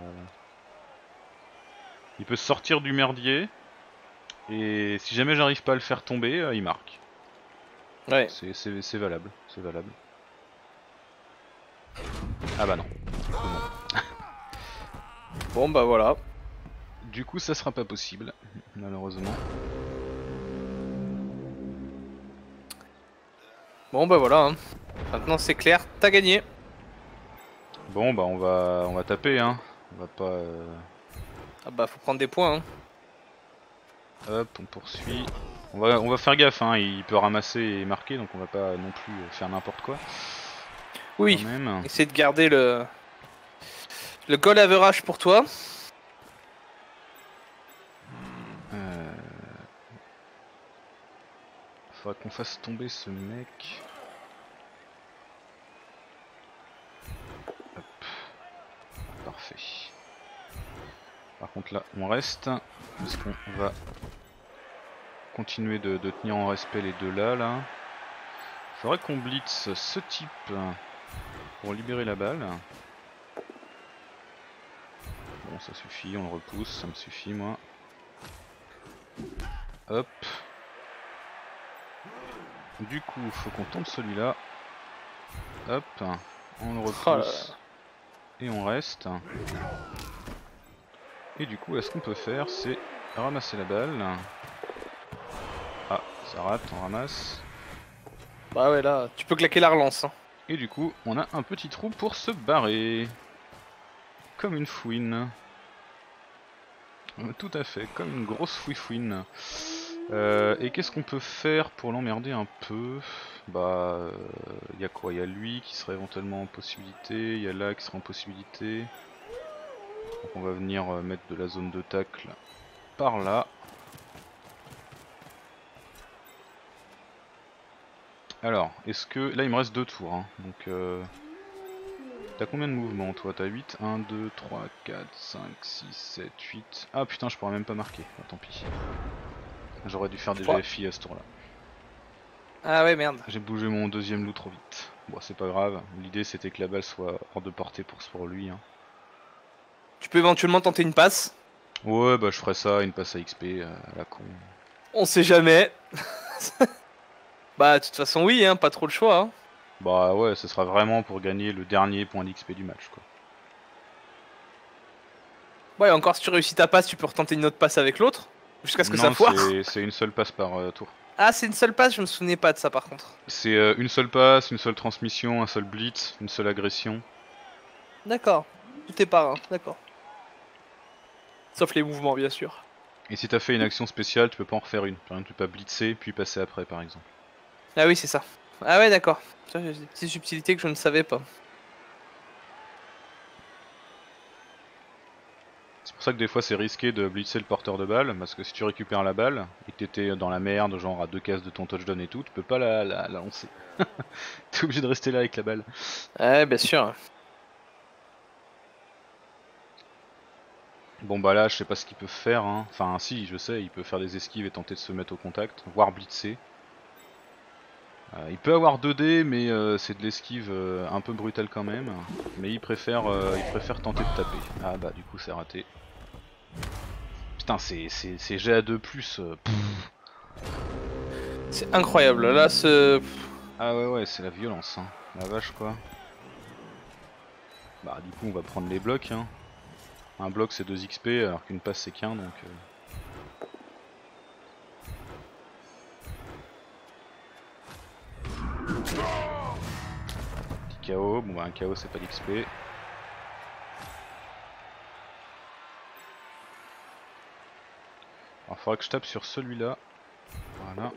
Il peut sortir du merdier, et si jamais j'arrive pas à le faire tomber, euh, il marque. Ouais. C'est valable, c'est valable. Ah bah non. Bon bah voilà. Du coup ça sera pas possible, malheureusement. Bon bah voilà, hein. Maintenant c'est clair, t'as gagné. Bon bah on va on va taper hein. On va pas euh... Ah bah faut prendre des points hein. Hop, on poursuit. On va on va faire gaffe hein, il peut ramasser et marquer donc on va pas non plus faire n'importe quoi. Oui. Essayer de garder le le goal average pour toi. Euh... Faudra qu'on fasse tomber ce mec. Parfait. Par contre là on reste parce qu'on va continuer de, de tenir en respect les deux là là. Faudrait qu'on blitz ce type pour libérer la balle. Bon ça suffit, on le repousse, ça me suffit moi. Hop. Du coup faut qu'on tombe celui-là. Hop, on le repousse. Et on reste. Et du coup, là, ce qu'on peut faire, c'est ramasser la balle. Ah, ça rate, on ramasse. Bah ouais, là, tu peux claquer la relance. Hein. Et du coup, on a un petit trou pour se barrer. Comme une fouine. Tout à fait, comme une grosse fouifouine. Euh, et qu'est-ce qu'on peut faire pour l'emmerder un peu? Bah, il euh, y a quoi? Il y a lui qui serait éventuellement en possibilité, il y a là qui serait en possibilité. Donc on va venir euh, mettre de la zone de tacle par là. Alors, est-ce que... Là il me reste deux tours, hein, donc... Euh... T'as combien de mouvements toi? T'as huit, un, deux, trois, quatre, cinq, six, sept, huit... Ah putain, je pourrais même pas marquer, ah, tant pis. J'aurais dû faire des G F I à ce tour-là. Ah ouais, merde. J'ai bougé mon deuxième loup trop vite. Bon, c'est pas grave, l'idée c'était que la balle soit hors de portée pour, pour lui. Hein. Tu peux éventuellement tenter une passe? Ouais, bah je ferais ça, une passe à X P, euh, à la con. On sait jamais. Bah de toute façon oui, hein, pas trop le choix. Hein. Bah ouais, ce sera vraiment pour gagner le dernier point d'X P du match quoi. Ouais, encore si tu réussis ta passe, tu peux retenter une autre passe avec l'autre, jusqu'à ce que non, ça foire. C'est une seule passe par euh, tour. Ah, c'est une seule passe, je me souvenais pas de ça par contre. C'est euh, une seule passe, une seule transmission, un seul blitz, une seule agression. D'accord, tout est par un, d'accord. Sauf les mouvements bien sûr. Et si t'as fait une action spéciale, tu peux pas en refaire une. Tu peux pas blitzer puis passer après par exemple. Ah oui, c'est ça. Ah ouais, d'accord. C'est subtilité que je ne savais pas. C'est pour ça que des fois c'est risqué de blitzer le porteur de balle, parce que si tu récupères la balle, et que t'étais dans la merde, genre à deux cases de ton touchdown et tout, tu peux pas la, la, la lancer. T'es obligé de rester là avec la balle. Ouais, bien sûr. Bon bah là, je sais pas ce qu'il peut faire, hein. Enfin si, je sais, il peut faire des esquives et tenter de se mettre au contact, voire blitzer. Euh, il peut avoir deux dés mais euh, c'est de l'esquive euh, un peu brutale quand même. Mais il préfère, euh, il préfère tenter de taper. Ah bah du coup c'est raté. Putain c'est G A deux plus. Euh, c'est incroyable là ce... Ah ouais ouais c'est la violence hein. La vache quoi. Bah du coup on va prendre les blocs hein. Un bloc c'est deux X P alors qu'une passe c'est qu'un donc... Euh... Petit K O, bon bah un K O c'est pas d'X P. Alors faudra que je tape sur celui-là. Voilà.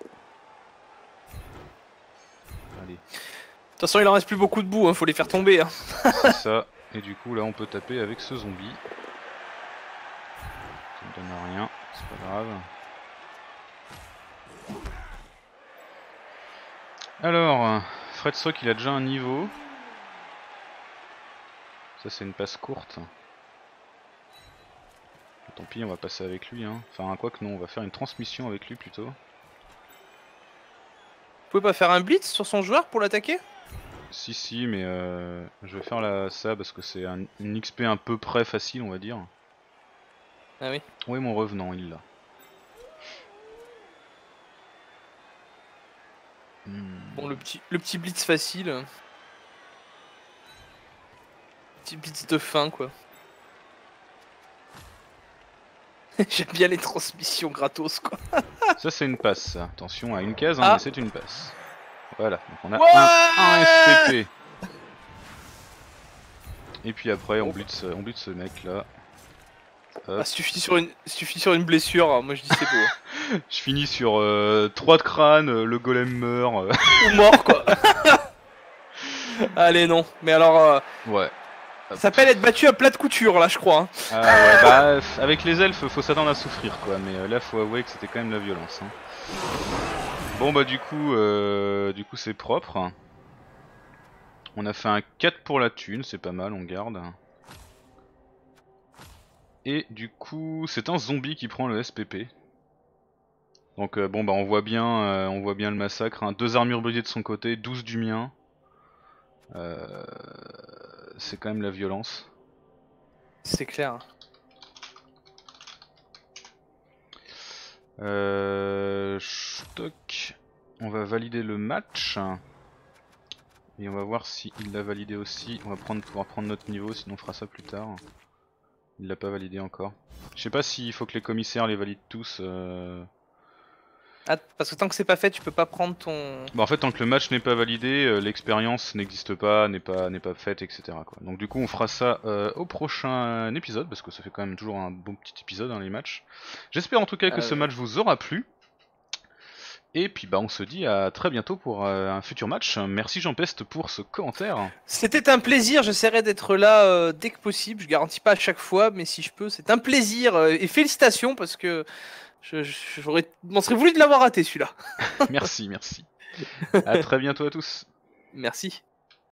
Allez. De toute façon il en reste plus beaucoup de bout, hein, faut les faire tomber. Hein. C'est ça, et du coup là on peut taper avec ce zombie. Ça me donne à rien, c'est pas grave. Alors, Fredsock il a déjà un niveau. Ça c'est une passe courte. Tant pis, on va passer avec lui. Hein. Enfin, quoi que non, on va faire une transmission avec lui plutôt. Vous pouvez pas faire un blitz sur son joueur pour l'attaquer? Si, si, mais euh, je vais faire la, ça parce que c'est un, une X P un peu près facile, on va dire. Ah oui? Oui, mon revenant, il l'a. Bon, le petit, le petit blitz facile. Petit blitz de fin, quoi. J'aime bien les transmissions gratos, quoi. Ça, c'est une passe. Attention à une case, hein, ah. Mais c'est une passe. Voilà, donc on a ouais un, un S P P. Et puis après, on blitz, on blitz ce mec là. Ah, suffit sur une, suffit sur une blessure, hein. Moi je dis c'est beau. Hein. Je finis sur euh, trois de crâne, le golem meurt. Ou mort quoi. Allez non, mais alors... Euh, ouais. Ça s'appelle être battu à plat de couture là je crois. Hein. Ah ouais, bah avec les elfes faut s'attendre à souffrir quoi, mais euh, là faut avouer que c'était quand même la violence. Hein. Bon bah du coup, euh, du coup c'est propre. On a fait un quatre pour la thune, c'est pas mal, on garde. Et du coup, c'est un zombie qui prend le S P P. Donc euh, bon bah on voit bien, euh, on voit bien le massacre. Hein. Deux armures brisées de son côté, douze du mien. Euh, c'est quand même la violence. C'est clair. Euh, stock. On va valider le match. Et on va voir si il l'a validé aussi. On va prendre, pouvoir prendre notre niveau, sinon on fera ça plus tard. Il l'a pas validé encore. Je sais pas s'il faut que les commissaires les valident tous. Euh... Ah, parce que tant que c'est pas fait, tu peux pas prendre ton... Bah en fait, tant que le match n'est pas validé, euh, l'expérience n'existe pas, n'est pas, n'est pas faite, et cetera quoi. Donc du coup, on fera ça euh, au prochain épisode, parce que ça fait quand même toujours un bon petit épisode, hein, les matchs. J'espère en tout cas que euh... ce match vous aura plu. Et puis bah on se dit à très bientôt pour euh, un futur match. Merci Jean Peste pour ce commentaire. C'était un plaisir, j'essaierai d'être là euh, dès que possible. Je garantis pas à chaque fois, mais si je peux, c'est un plaisir. Et félicitations parce que je, je, j'aurais, m'en serais voulu de l'avoir raté celui-là. Merci, merci. À très bientôt à tous. Merci.